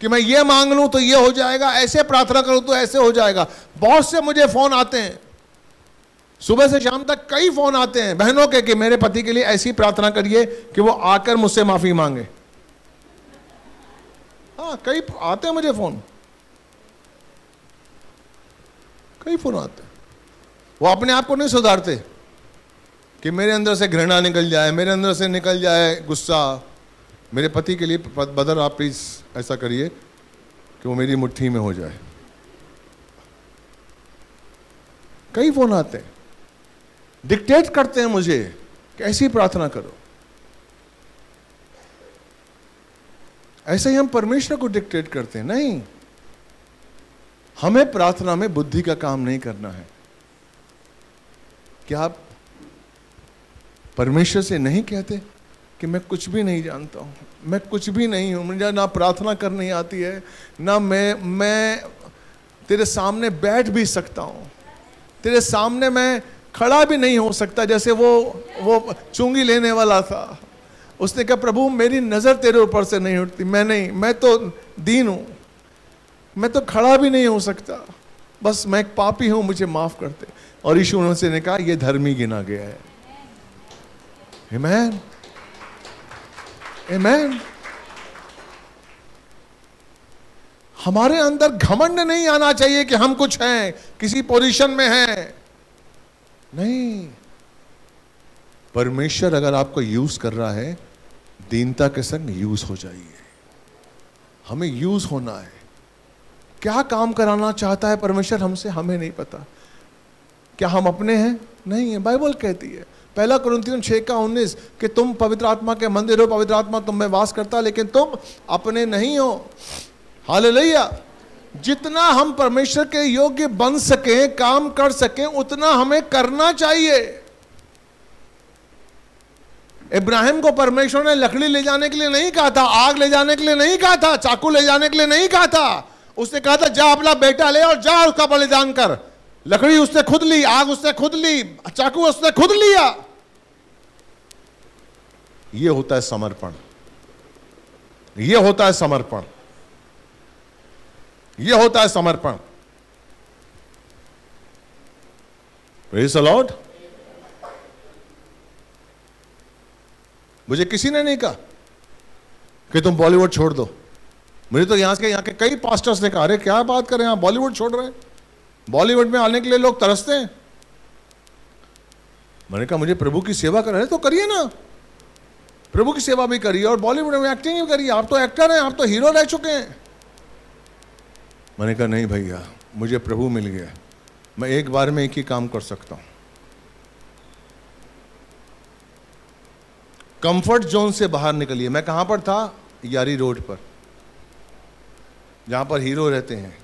कि मैं ये मांग लूं तो ये हो जाएगा, ऐसे प्रार्थना करूं तो ऐसे हो जाएगा। बहुत से मुझे फोन आते हैं, सुबह से शाम तक कई फोन आते हैं बहनों के कि मेरे पति के लिए ऐसी प्रार्थना करिए कि वो आकर मुझसे माफी मांगे। हाँ, कई आते हैं मुझे फोन, कई फोन आते हैं। वो अपने आप को नहीं सुधारते कि मेरे अंदर से घृणा निकल जाए, मेरे अंदर से निकल जाए गुस्सा। मेरे पति के लिए बदर आप प्लीज ऐसा करिए कि वो मेरी मुट्ठी में हो जाए। कई फोन आते हैं, डिक्टेट करते हैं मुझे कैसी प्रार्थना करो, ऐसे ही हम परमेश्वर को डिक्टेट करते हैं। नहीं, हमें प्रार्थना में बुद्धि का काम नहीं करना है। क्या आप परमेश्वर से नहीं कहते कि मैं कुछ भी नहीं जानता हूं, मैं कुछ भी नहीं हूं, मुझे ना प्रार्थना करनी आती है, ना मैं मैं तेरे सामने बैठ भी सकता हूं, तेरे सामने मैं खड़ा भी नहीं हो सकता। जैसे वो वो चुंगी लेने वाला था, उसने कहा प्रभु मेरी नज़र तेरे ऊपर से नहीं उठती, मैं नहीं, मैं तो दीन हूँ, मैं तो खड़ा भी नहीं हो सकता, बस मैं एक पापी हूँ, मुझे माफ़ करते। और यीशु उनसे ने कहा यह धर्मी गिना गया है। आमीन, आमीन। हमारे अंदर घमंड नहीं आना चाहिए कि हम कुछ हैं, किसी पोजीशन में हैं। नहीं, परमेश्वर अगर आपको यूज कर रहा है, दीनता के संग यूज हो जाइए। हमें यूज होना है। क्या काम कराना चाहता है परमेश्वर हमसे, हमें नहीं पता। क्या हम अपने हैं? नहीं है। बाइबल कहती है पहला कुरिन्थियों छः का उन्नीस कि तुम पवित्र आत्मा के मंदिर हो, पवित्र आत्मा तुम में वास करता, लेकिन तुम अपने नहीं हो। हालेलुया। जितना हम परमेश्वर के योग्य बन सके, काम कर सके, उतना हमें करना चाहिए। इब्राहिम को परमेश्वर ने लकड़ी ले जाने के लिए नहीं कहा था, आग ले जाने के लिए नहीं कहा था, चाकू ले जाने के लिए नहीं कहा था। उसने कहा था जा अपना बेटा ले और जा उसका बलिदान कर। लकड़ी उसने खुद ली, आग उसने खुद ली, चाकू उसने खुद लिया। यह होता है समर्पण, यह होता है समर्पण, यह होता है समर्पण। Praise the Lord. मुझे किसी ने नहीं कहा कि तुम बॉलीवुड छोड़ दो। मुझे तो यहां के यहां के कई पास्टर्स ने कहा अरे क्या बात कर रहे हैं आप, बॉलीवुड छोड़ रहे हैं, बॉलीवुड में आने के लिए लोग तरसते हैं। मैंने कहा मुझे प्रभु की सेवा कर रहे हैं तो करिए ना, प्रभु की सेवा भी करिए और बॉलीवुड में एक्टिंग भी करिए। आप तो एक्टर हैं, आप तो हीरो रह चुके हैं। मैंने कहा नहीं भैया, मुझे प्रभु मिल गया, मैं एक बार में एक ही काम कर सकता हूँ। कंफर्ट जोन से बाहर निकलिए। मैं कहाँ पर था? यारी रोड पर, जहाँ पर हीरो रहते हैं।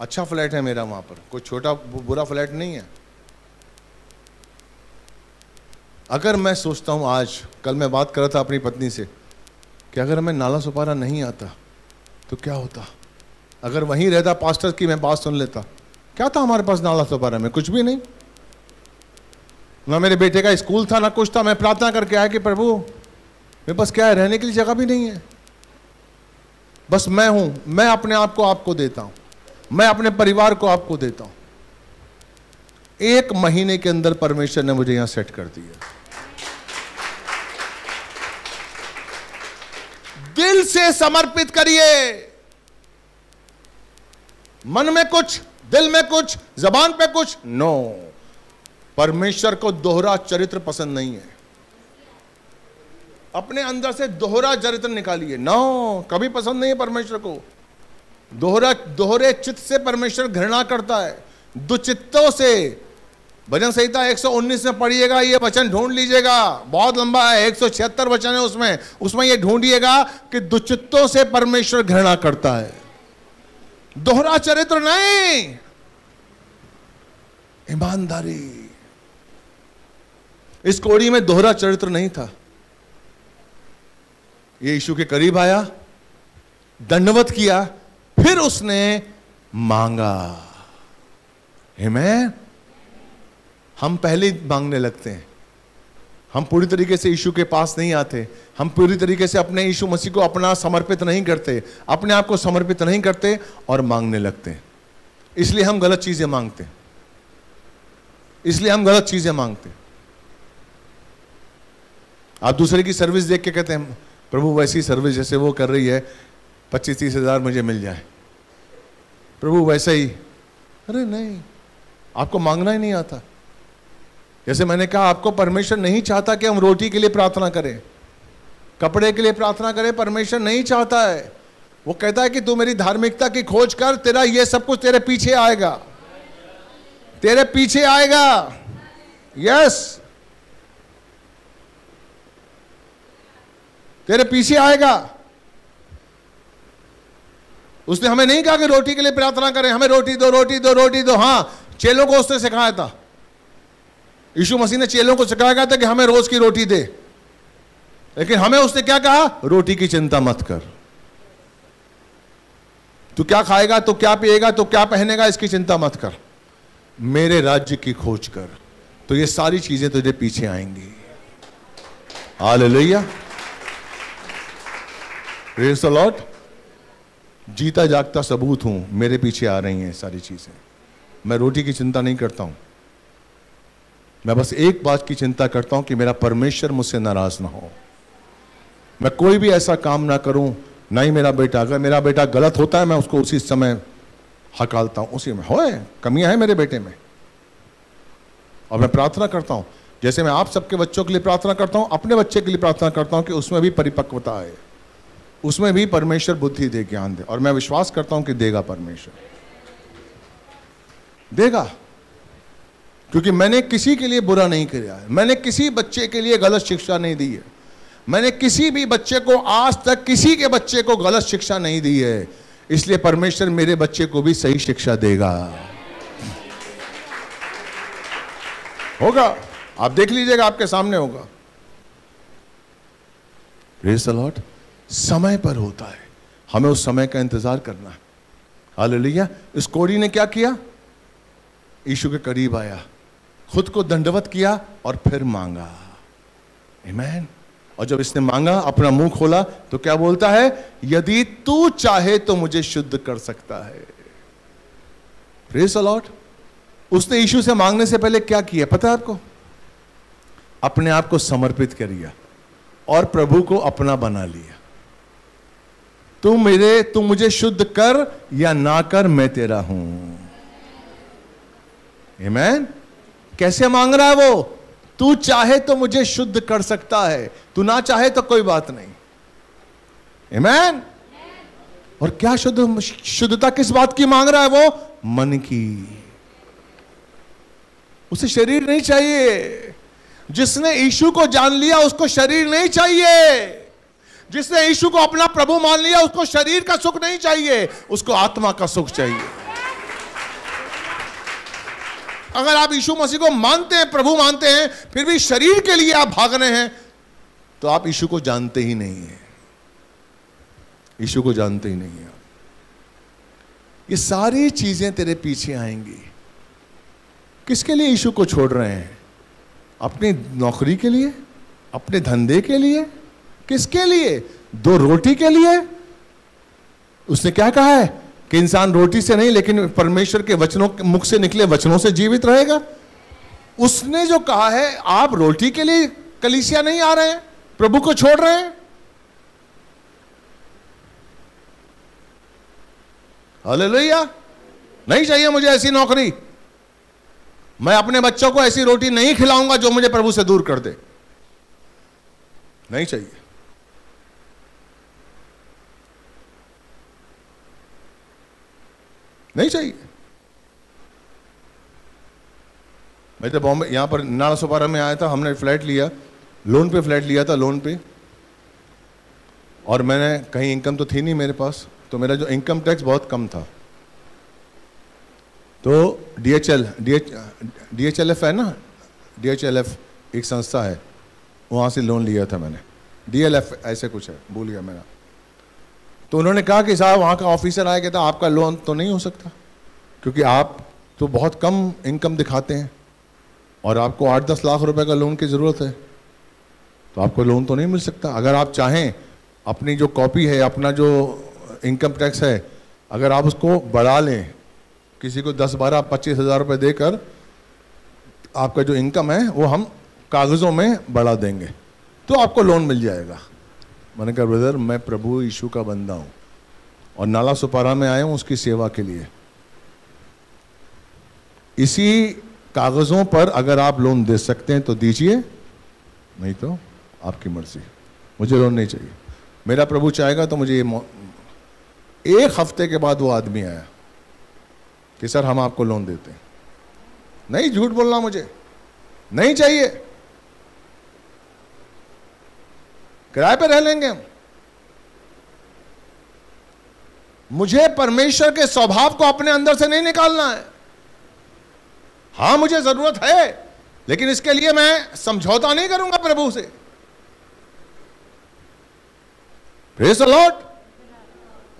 अच्छा फ्लैट है मेरा वहाँ पर, कोई छोटा बुरा फ्लैट नहीं है। अगर मैं सोचता हूँ, आज कल मैं बात कर रहा था अपनी पत्नी से कि अगर मैं नाला सुपारा नहीं आता तो क्या होता, अगर वहीं रहता पास्टर की मैं बात सुन लेता। क्या था हमारे पास नाला सुपारा में? कुछ भी नहीं, ना मेरे बेटे का स्कूल था, ना कुछ था। मैं प्रार्थना करके आया कि प्रभु मेरे पास क्या है, रहने के लिए जगह भी नहीं है, बस मैं हूँ, मैं अपने आप को आपको देता हूँ, मैं अपने परिवार को आपको देता हूँ। एक महीने के अंदर परमेश्वर ने मुझे यहाँ सेट कर दिया। दिल से समर्पित करिए। मन में कुछ, दिल में कुछ, जबान पे कुछ, नो। परमेश्वर को दोहरा चरित्र पसंद नहीं है। अपने अंदर से दोहरा चरित्र निकालिए। नो, कभी पसंद नहीं है परमेश्वर को। दोहरा दोहरे चित्त से परमेश्वर घृणा करता है। दुचित्तों से, भजन संहिता एक सौ उन्नीस में पढ़िएगा, ये वचन ढूंढ लीजिएगा, बहुत लंबा है, एक सौ छिहत्तर वचन है उसमें। उसमें ये ढूंढिएगा कि दुचित्तों से परमेश्वर घृणा करता है। दोहरा चरित्र नहीं, ईमानदारी। इस कोड़ी में दोहरा चरित्र नहीं था। ये यीशु के करीब आया, दंडवत किया, फिर उसने मांगा। आमीन। हम पहले मांगने लगते हैं, हम पूरी तरीके से यीशु के पास नहीं आते, हम पूरी तरीके से अपने यीशु मसीह को अपना समर्पित नहीं करते, अपने आप को समर्पित नहीं करते और मांगने लगते हैं। इसलिए हम गलत चीज़ें मांगते हैं, इसलिए हम गलत चीज़ें मांगते हैं। आप दूसरे की सर्विस देख के कहते हैं प्रभु वैसी सर्विस जैसे वो कर रही है, पच्चीस तीस हज़ार मुझे मिल जाए प्रभु, वैसा ही। अरे नहीं, आपको मांगना ही नहीं आता। जैसे मैंने कहा, आपको परमेश्वर नहीं चाहता कि हम रोटी के लिए प्रार्थना करें, कपड़े के लिए प्रार्थना करें। परमेश्वर नहीं चाहता है। वो कहता है कि तू मेरी धार्मिकता की खोज कर, तेरा ये सब कुछ तेरे पीछे आएगा, तेरे पीछे आएगा। यस, तेरे पीछे आएगा। उसने हमें नहीं कहा कि रोटी के लिए प्रार्थना करें, हमें रोटी दो रोटी दो रोटी दो। हाँ, चेलों को उसने सिखाया था, यीशु मसीह ने चेलों को सिखाया गया था कि हमें रोज की रोटी दे, लेकिन हमें उसने क्या कहा? रोटी की चिंता मत कर, तू क्या खाएगा, तो क्या पिएगा, तो क्या पहनेगा, इसकी चिंता मत कर, मेरे राज्य की खोज कर, तो ये सारी चीजें तुझे पीछे आएंगी। हालेलुया, प्रेज द लॉर्ड। जीता जागता सबूत हूं, मेरे पीछे आ रही हैं सारी चीजें। मैं रोटी की चिंता नहीं करता हूं, मैं बस एक बात की चिंता करता हूं कि मेरा परमेश्वर मुझसे नाराज ना हो, मैं कोई भी ऐसा काम ना करूं, ना ही मेरा बेटा, अगर मेरा बेटा गलत होता है मैं उसको उसी समय हकालता हूं, उसी में होए कमियां हैं मेरे बेटे में, और मैं प्रार्थना करता हूं जैसे मैं आप सबके बच्चों के लिए प्रार्थना करता हूं, अपने बच्चे के लिए प्रार्थना करता हूं कि उसमें भी परिपक्वता आए, उसमें भी परमेश्वर बुद्धि दे, ज्ञान दे, और मैं विश्वास करता हूं कि देगा, परमेश्वर देगा, क्योंकि मैंने किसी के लिए बुरा नहीं किया है, मैंने किसी बच्चे के लिए गलत शिक्षा नहीं दी है, मैंने किसी भी बच्चे को आज तक किसी के बच्चे को गलत शिक्षा नहीं दी है, इसलिए परमेश्वर मेरे बच्चे को भी सही शिक्षा देगा। होगा, आप देख लीजिएगा, आपके सामने होगा। Praise the Lord. समय पर होता है, हमें उस समय का इंतजार करना है। हालेलुया। इस कोढ़ी ने क्या किया? यीशु के करीब आया, खुद को दंडवत किया और फिर मांगा। आमीन। और जब इसने मांगा, अपना मुंह खोला, तो क्या बोलता है? यदि तू चाहे तो मुझे शुद्ध कर सकता है। Praise the Lord. उसने यीशु से मांगने से पहले क्या किया पता है आपको? अपने आप को समर्पित कर लिया और प्रभु को अपना बना लिया। तू मेरे तू मुझे शुद्ध कर या ना कर, मैं तेरा हूं। आमीन। कैसे मांग रहा है वो? तू चाहे तो मुझे शुद्ध कर सकता है, तू ना चाहे तो कोई बात नहीं। आमीन। और क्या शुद्ध शुद्धता किस बात की मांग रहा है वो? मन की। उसे शरीर नहीं चाहिए। जिसने यीशु को जान लिया उसको शरीर नहीं चाहिए। जिसने यीशु को अपना प्रभु मान लिया उसको शरीर का सुख नहीं चाहिए, उसको आत्मा का सुख चाहिए। अगर आप यीशु मसीह को मानते हैं, प्रभु मानते हैं, फिर भी शरीर के लिए आप भाग रहे हैं, तो आप यीशु को जानते ही नहीं है। यीशु को जानते ही नहीं है। ये सारी चीजें तेरे पीछे आएंगी। किसके लिए यीशु को छोड़ रहे हैं? अपनी नौकरी के लिए, अपने धंधे के लिए, किसके लिए? दो रोटी के लिए। उसने क्या कहा है कि इंसान रोटी से नहीं लेकिन परमेश्वर के वचनों के मुख से निकले वचनों से जीवित रहेगा। उसने जो कहा है, आप रोटी के लिए कलीसिया नहीं आ रहे हैं, प्रभु को छोड़ रहे हैं। हालेलुया। नहीं चाहिए मुझे ऐसी नौकरी, मैं अपने बच्चों को ऐसी रोटी नहीं खिलाऊंगा जो मुझे प्रभु से दूर कर दे। नहीं चाहिए। नहीं चाहिए। मैं तो बॉम्बे यहां पर नालासोपारा में आया था, हमने फ्लैट लिया, लोन पे फ्लैट लिया था, लोन पे। और मैंने कहीं इनकम तो थी नहीं मेरे पास, तो मेरा जो इनकम टैक्स बहुत कम था। तो D H L D H D H L F है ना, डी एच एल एफ एक संस्था है, वहाँ से लोन लिया था मैंने। डी एल एफ ऐसे कुछ है, भूल गया मेरा। तो उन्होंने कहा कि साहब, वहाँ का ऑफिसर आया, कहता आपका लोन तो नहीं हो सकता क्योंकि आप तो बहुत कम इनकम दिखाते हैं और आपको आठ दस लाख रुपए का लोन की ज़रूरत है, तो आपको लोन तो नहीं मिल सकता। अगर आप चाहें अपनी जो कॉपी है, अपना जो इनकम टैक्स है, अगर आप उसको बढ़ा लें, किसी को दस बारह पच्चीस हज़ार रुपये देकर आपका जो इनकम है वो हम कागज़ों में बढ़ा देंगे तो आपको लोन मिल जाएगा। मैंने कहा ब्रदर, मैं प्रभु यीशु का बंदा हूँ और नाला सुपारा में आया हूँ उसकी सेवा के लिए। इसी कागज़ों पर अगर आप लोन दे सकते हैं तो दीजिए, नहीं तो आपकी मर्ज़ी, मुझे लोन नहीं चाहिए। मेरा प्रभु चाहेगा तो मुझे ये। एक हफ्ते के बाद वो आदमी आया कि सर हम आपको लोन देते हैं। नहीं, झूठ बोलना मुझे नहीं चाहिए, किराए पे रह लेंगे हम। मुझे परमेश्वर के स्वभाव को अपने अंदर से नहीं निकालना है। हाँ मुझे जरूरत है, लेकिन इसके लिए मैं समझौता नहीं करूंगा प्रभु से। Praise the Lord.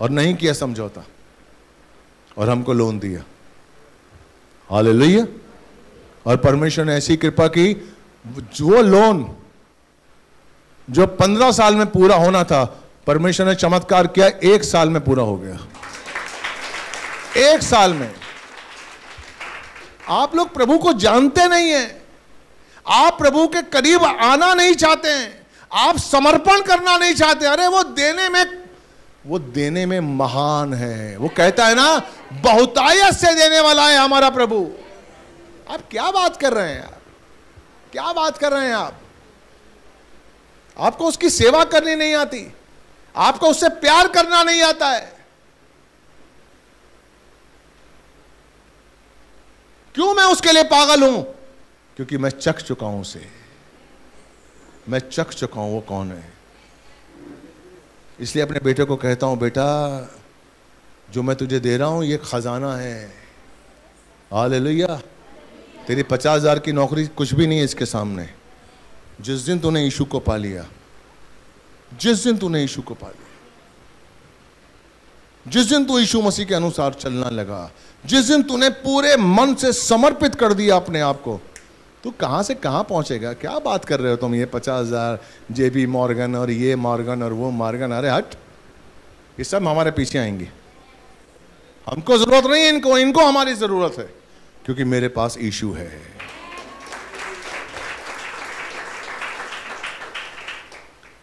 और नहीं किया समझौता और हमको लोन दिया। हालेलुया। और परमेश्वर ने ऐसी कृपा की, जो लोन जो पंद्रह साल में पूरा होना था, परमेश्वर ने चमत्कार किया, एक साल में पूरा हो गया। एक साल में। आप लोग प्रभु को जानते नहीं हैं, आप प्रभु के करीब आना नहीं चाहते हैं, आप समर्पण करना नहीं चाहते। अरे वो देने में वो देने में महान है। वो कहता है ना, बहुतायत से देने वाला है हमारा प्रभु। आप क्या बात कर रहे हैं आप? क्या बात कर रहे हैं आप? आपको उसकी सेवा करनी नहीं आती, आपको उससे प्यार करना नहीं आता है। क्यों मैं उसके लिए पागल हूं? क्योंकि मैं चख चुका हूं उसे, मैं चख चुका हूं वो कौन है। इसलिए अपने बेटे को कहता हूं, बेटा जो मैं तुझे दे रहा हूं ये खजाना है। हालेलुया। तेरी पचास हजार की नौकरी कुछ भी नहीं है इसके सामने। जिस दिन तूने यीशु को पा लिया, जिस दिन तूने यीशु को पा लिया, जिस दिन तू यीशु मसीह के अनुसार चलना लगा, जिस दिन तूने पूरे मन से समर्पित कर दिया अपने आप को, तू कहां से कहां पहुंचेगा। क्या बात कर रहे हो तुम? ये पचास हजार, जेबी मॉर्गन और ये मॉर्गन और वो मॉर्गन, अरे हट, ये सब हमारे पीछे आएंगे। हमको जरूरत नहीं है इनको, इनको हमारी जरूरत है, क्योंकि मेरे पास यीशु है।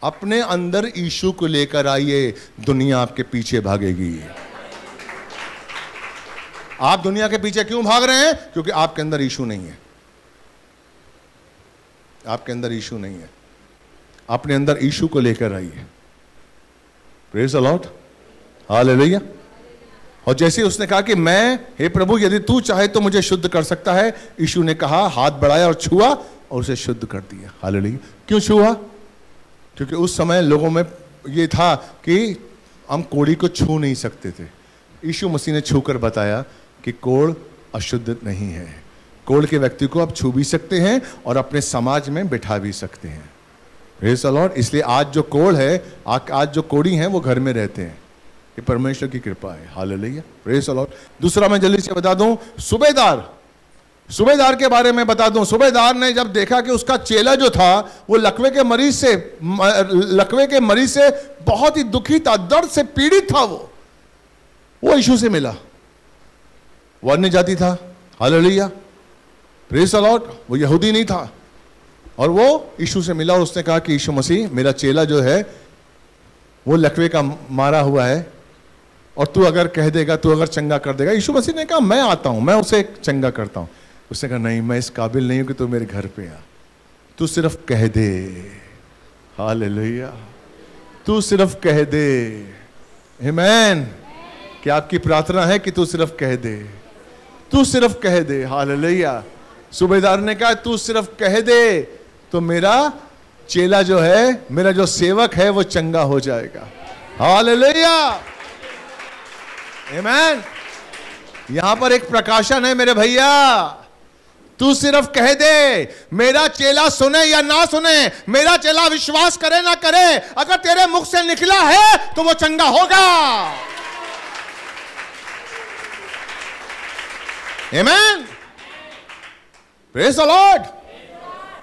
अपने अंदर यीशु को लेकर आइए, दुनिया आपके पीछे भागेगी। आप दुनिया के पीछे क्यों भाग रहे हैं? क्योंकि आपके अंदर यीशु नहीं है, आपके अंदर यीशु नहीं है। अपने अंदर यीशु को लेकर आइए। Praise the Lord. हालेलुया। और जैसे उसने कहा कि मैं, हे प्रभु यदि तू चाहे तो मुझे शुद्ध कर सकता है, यीशु ने कहा, हाथ बढ़ाया और छुआ और उसे शुद्ध कर दिया। हालेलुया। क्यों छुआ? क्योंकि उस समय लोगों में ये था कि हम कोढ़ी को छू नहीं सकते थे। यीशु मसीह ने छूकर बताया कि कोढ़ अशुद्ध नहीं है, कोढ़ के व्यक्ति को आप छू भी सकते हैं और अपने समाज में बिठा भी सकते हैं। Praise the Lord. इसलिए आज जो कोढ़ है, आज जो कोढ़ी हैं वो घर में रहते हैं। ये परमेश्वर की कृपा है। हालेलुया। Praise the Lord. दूसरा मैं जल्दी से बता दूं, सूबेदार सूबेदार के बारे में बता दूं। सूबेदार ने जब देखा कि उसका चेला जो था वो लकवे के मरीज से लकवे के मरीज से बहुत ही दुखी था, दर्द से पीड़ित था, वो वो यीशु से मिला। वो अन्य जाति था। हालेलुया। Praise the Lord. वो यहूदी नहीं था और वो यीशु से मिला और उसने कहा कि यीशु मसीह, मेरा चेला जो है वो लकवे का मारा हुआ है, और तू अगर कह देगा, तू अगर चंगा कर देगा। यीशु मसीह ने कहा, मैं आता हूँ, मैं उसे चंगा करता हूँ। उसने कहा, नहीं, मैं इस काबिल नहीं हूँ कि तू मेरे घर पे आ, तू सिर्फ कह दे। हालेलुया। तू सिर्फ कह दे। आमीन। क्या आपकी प्रार्थना है कि तू सिर्फ कह दे, तू सिर्फ कह दे। हालेलुया। सूबेदार ने कहा, तू सिर्फ कह दे तो मेरा चेला जो है, मेरा जो सेवक है, वो चंगा हो जाएगा। हालेलुया। आमीन। यहां पर एक प्रकाशन है मेरे भैया, तू सिर्फ कह दे। मेरा चेला सुने या ना सुने, मेरा चेला विश्वास करे ना करे, अगर तेरे मुख से निकला है तो वो चंगा होगा। आमीन। Praise the Lord.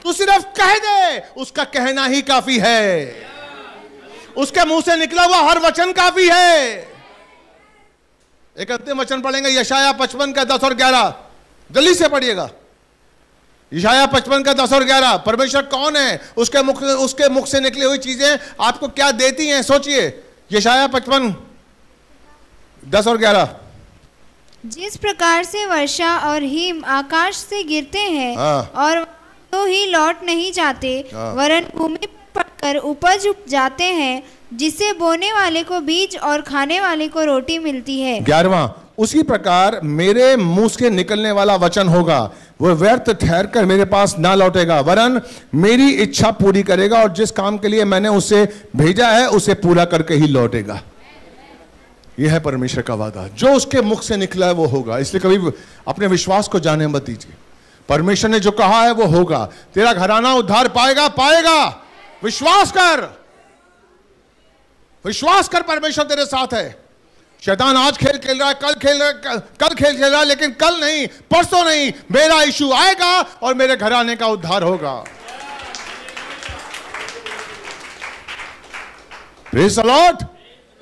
तू सिर्फ कह दे, उसका कहना ही काफी है, उसके मुंह से निकला हुआ हर वचन काफी है। एक अंतिम वचन पढ़ेंगे, यशाया पचपन का दस और ग्यारह। जल्दी से पढ़िएगा, यशाया पचपन का दस और ग्यारह। परमेश्वर कौन है? उसके मुख उसके मुख से निकली हुई चीजें आपको क्या देती हैं? सोचिए। यशाया पचपन दस और ग्यारह। जिस प्रकार से वर्षा और हिम आकाश से गिरते हैं और तो ही लौट नहीं जाते, वरन भूमि पड़कर उपज उप जाते हैं, जिसे बोने वाले को बीज और खाने वाले को रोटी मिलती है। ग्यारहवां, उसी प्रकार मेरे मुंह से निकलने वाला वचन होगा, वह व्यर्थ ठहर कर मेरे पास ना लौटेगा, वरन मेरी इच्छा पूरी करेगा और जिस काम के लिए मैंने उसे भेजा है उसे पूरा करके ही लौटेगा। यह है परमेश्वर का वादा, जो उसके मुख से निकला है वो होगा। इसलिए कभी अपने विश्वास को जाने मत दीजिए। परमेश्वर ने जो कहा है वो होगा। तेरा घराना उद्धार पाएगा पाएगा विश्वास कर, विश्वास कर, परमेश्वर तेरे साथ है। शैतान आज खेल खेल रहा है, कल खेल रहा है, कल, कल खेल खेल रहा है, लेकिन कल नहीं, परसों नहीं, मेरा यीशु आएगा और मेरे घराने का उद्धार होगा। Praise the Lord.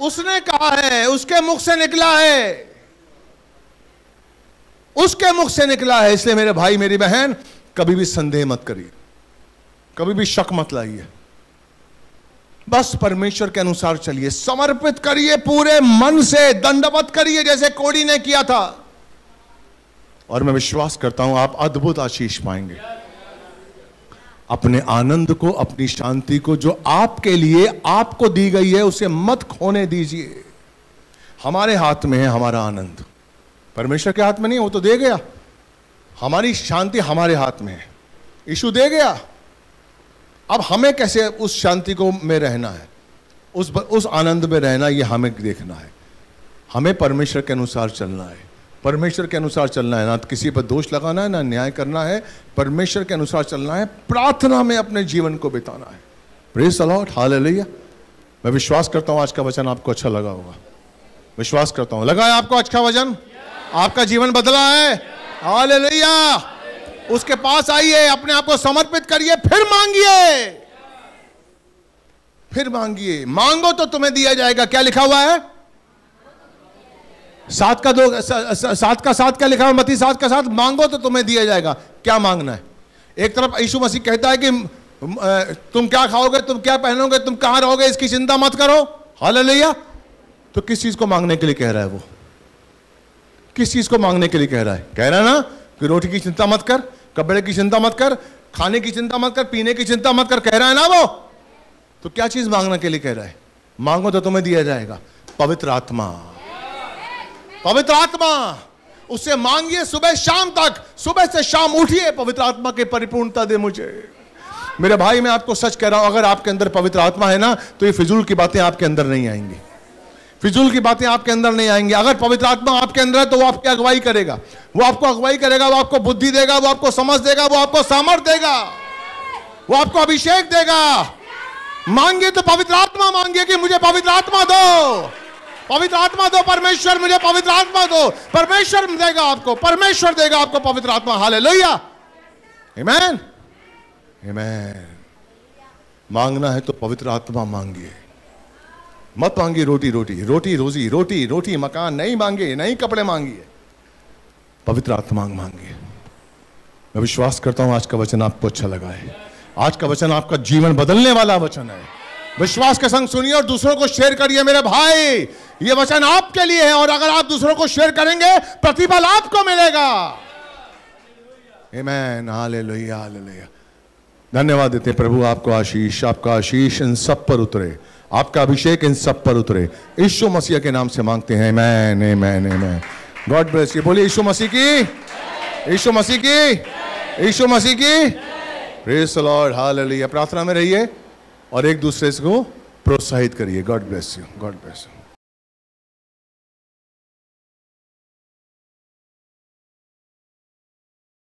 उसने कहा है, उसके मुख से निकला है, उसके मुख से निकला है। इसलिए मेरे भाई मेरी बहन, कभी भी संदेह मत करिए, कभी भी शक मत लाइए, बस परमेश्वर के अनुसार चलिए, समर्पित करिए पूरे मन से, दंडवत करिए जैसे कोढ़ी ने किया था, और मैं विश्वास करता हूं आप अद्भुत आशीष पाएंगे। अपने आनंद को, अपनी शांति को जो आपके लिए आपको दी गई है, उसे मत खोने दीजिए। हमारे हाथ में है हमारा आनंद, परमेश्वर के हाथ में नहीं, वो तो दे गया। हमारी शांति हमारे हाथ में है, यीशु दे गया। अब हमें कैसे उस शांति को में रहना है, उस उस आनंद में रहना, ये हमें देखना है। हमें परमेश्वर के अनुसार चलना है, परमेश्वर के अनुसार चलना है, ना किसी पर दोष लगाना है, ना न्याय करना है, परमेश्वर के अनुसार चलना है, प्रार्थना में अपने जीवन को बिताना है। प्रेज़ द लॉर्ड, हालेलुया। मैं विश्वास करता हूँ आज का वचन आपको अच्छा लगा होगा, विश्वास करता हूँ। लगा है आपको अच्छा वचन? आपका जीवन बदला है? हालेलुया। उसके पास आइए, अपने आप को समर्पित करिए, फिर मांगिए, फिर मांगिए। मांगो तो तुम्हें दिया जाएगा, क्या लिखा हुआ है? सात का दो सात का सात क्या लिखा हुआ? मत्ती सात का सात, मांगो तो तुम्हें दिया जाएगा। क्या मांगना है? एक तरफ यीशु मसीह कहता है कि तुम क्या खाओगे, तुम क्या पहनोगे, तुम कहां रहोगे, इसकी चिंता मत करो। हालेलुया। तो किस चीज को मांगने के लिए कह रहा है वो? किस चीज को मांगने के लिए कह रहा है? कह रहा है ना कि रोटी की चिंता मत कर, कपड़े की चिंता मत कर, खाने की चिंता मत कर, पीने की चिंता मत कर, कह रहा है ना वो। तो क्या चीज मांगने के लिए कह रहा है? मांगो तो तुम्हें दिया जाएगा। पवित्र आत्मा, पवित्र आत्मा, उससे मांगिए सुबह शाम तक, सुबह से शाम उठिए, पवित्र आत्मा की परिपूर्णता दे मुझे। मेरे भाई मैं आपको सच कह रहा हूं, अगर आपके अंदर पवित्र आत्मा है ना, तो ये फिजूल की बातें आपके अंदर नहीं आएंगी, फिजूल की बातें आपके अंदर नहीं आएंगी। अगर पवित्र आत्मा आपके अंदर है तो वो आपकी अगुवाई करेगा, वो आपको अगुवाई करेगा, वो आपको बुद्धि देगा, वो आपको समझ देगा, वो आपको सामर्थ्य देगा, वो आपको अभिषेक देगा। मांगिए तो पवित्र आत्मा, मांगिए कि मुझे पवित्र आत्मा दो, पवित्र आत्मा दो परमेश्वर, मुझे पवित्र आत्मा दो। परमेश्वर देगा आपको, परमेश्वर देगा आपको पवित्र आत्मा। हालेलुया, आमेन, आमेन। मांगना है तो पवित्र आत्मा मांगिए, मत मांगी रोटी रोटी रोटी रोजी रोटी रोटी मकान नहीं मांगे, नहीं कपड़े मांगिए, पवित्र आत्मा मांगिए। मैं विश्वास करता हूं आज का वचन आपको अच्छा लगा है, आज का वचन आपका जीवन बदलने वाला वचन है। विश्वास के संग सुनिए और दूसरों को शेयर करिए। मेरे भाई ये वचन आपके लिए है, और अगर आप दूसरों को शेयर करेंगे प्रतिफल आपको मिलेगा। आमेन, हालेलुया, हालेलुया। धन्यवाद देते प्रभु, आपको आशीष, आपका आशीष इन सब पर उतरे, आपका अभिषेक इन सब पर उतरे। यीशु मसीह के नाम से मांगते हैं, आमेन, आमेन, आमेन। God bless you. बोलिए यीशु मसीह की, यीशु मसीह की, यीशु मसीह की। प्रेज़ द लॉर्ड, हालेलुया। प्रार्थना में रहिए और एक दूसरे को प्रोत्साहित करिए। God bless you, God bless you.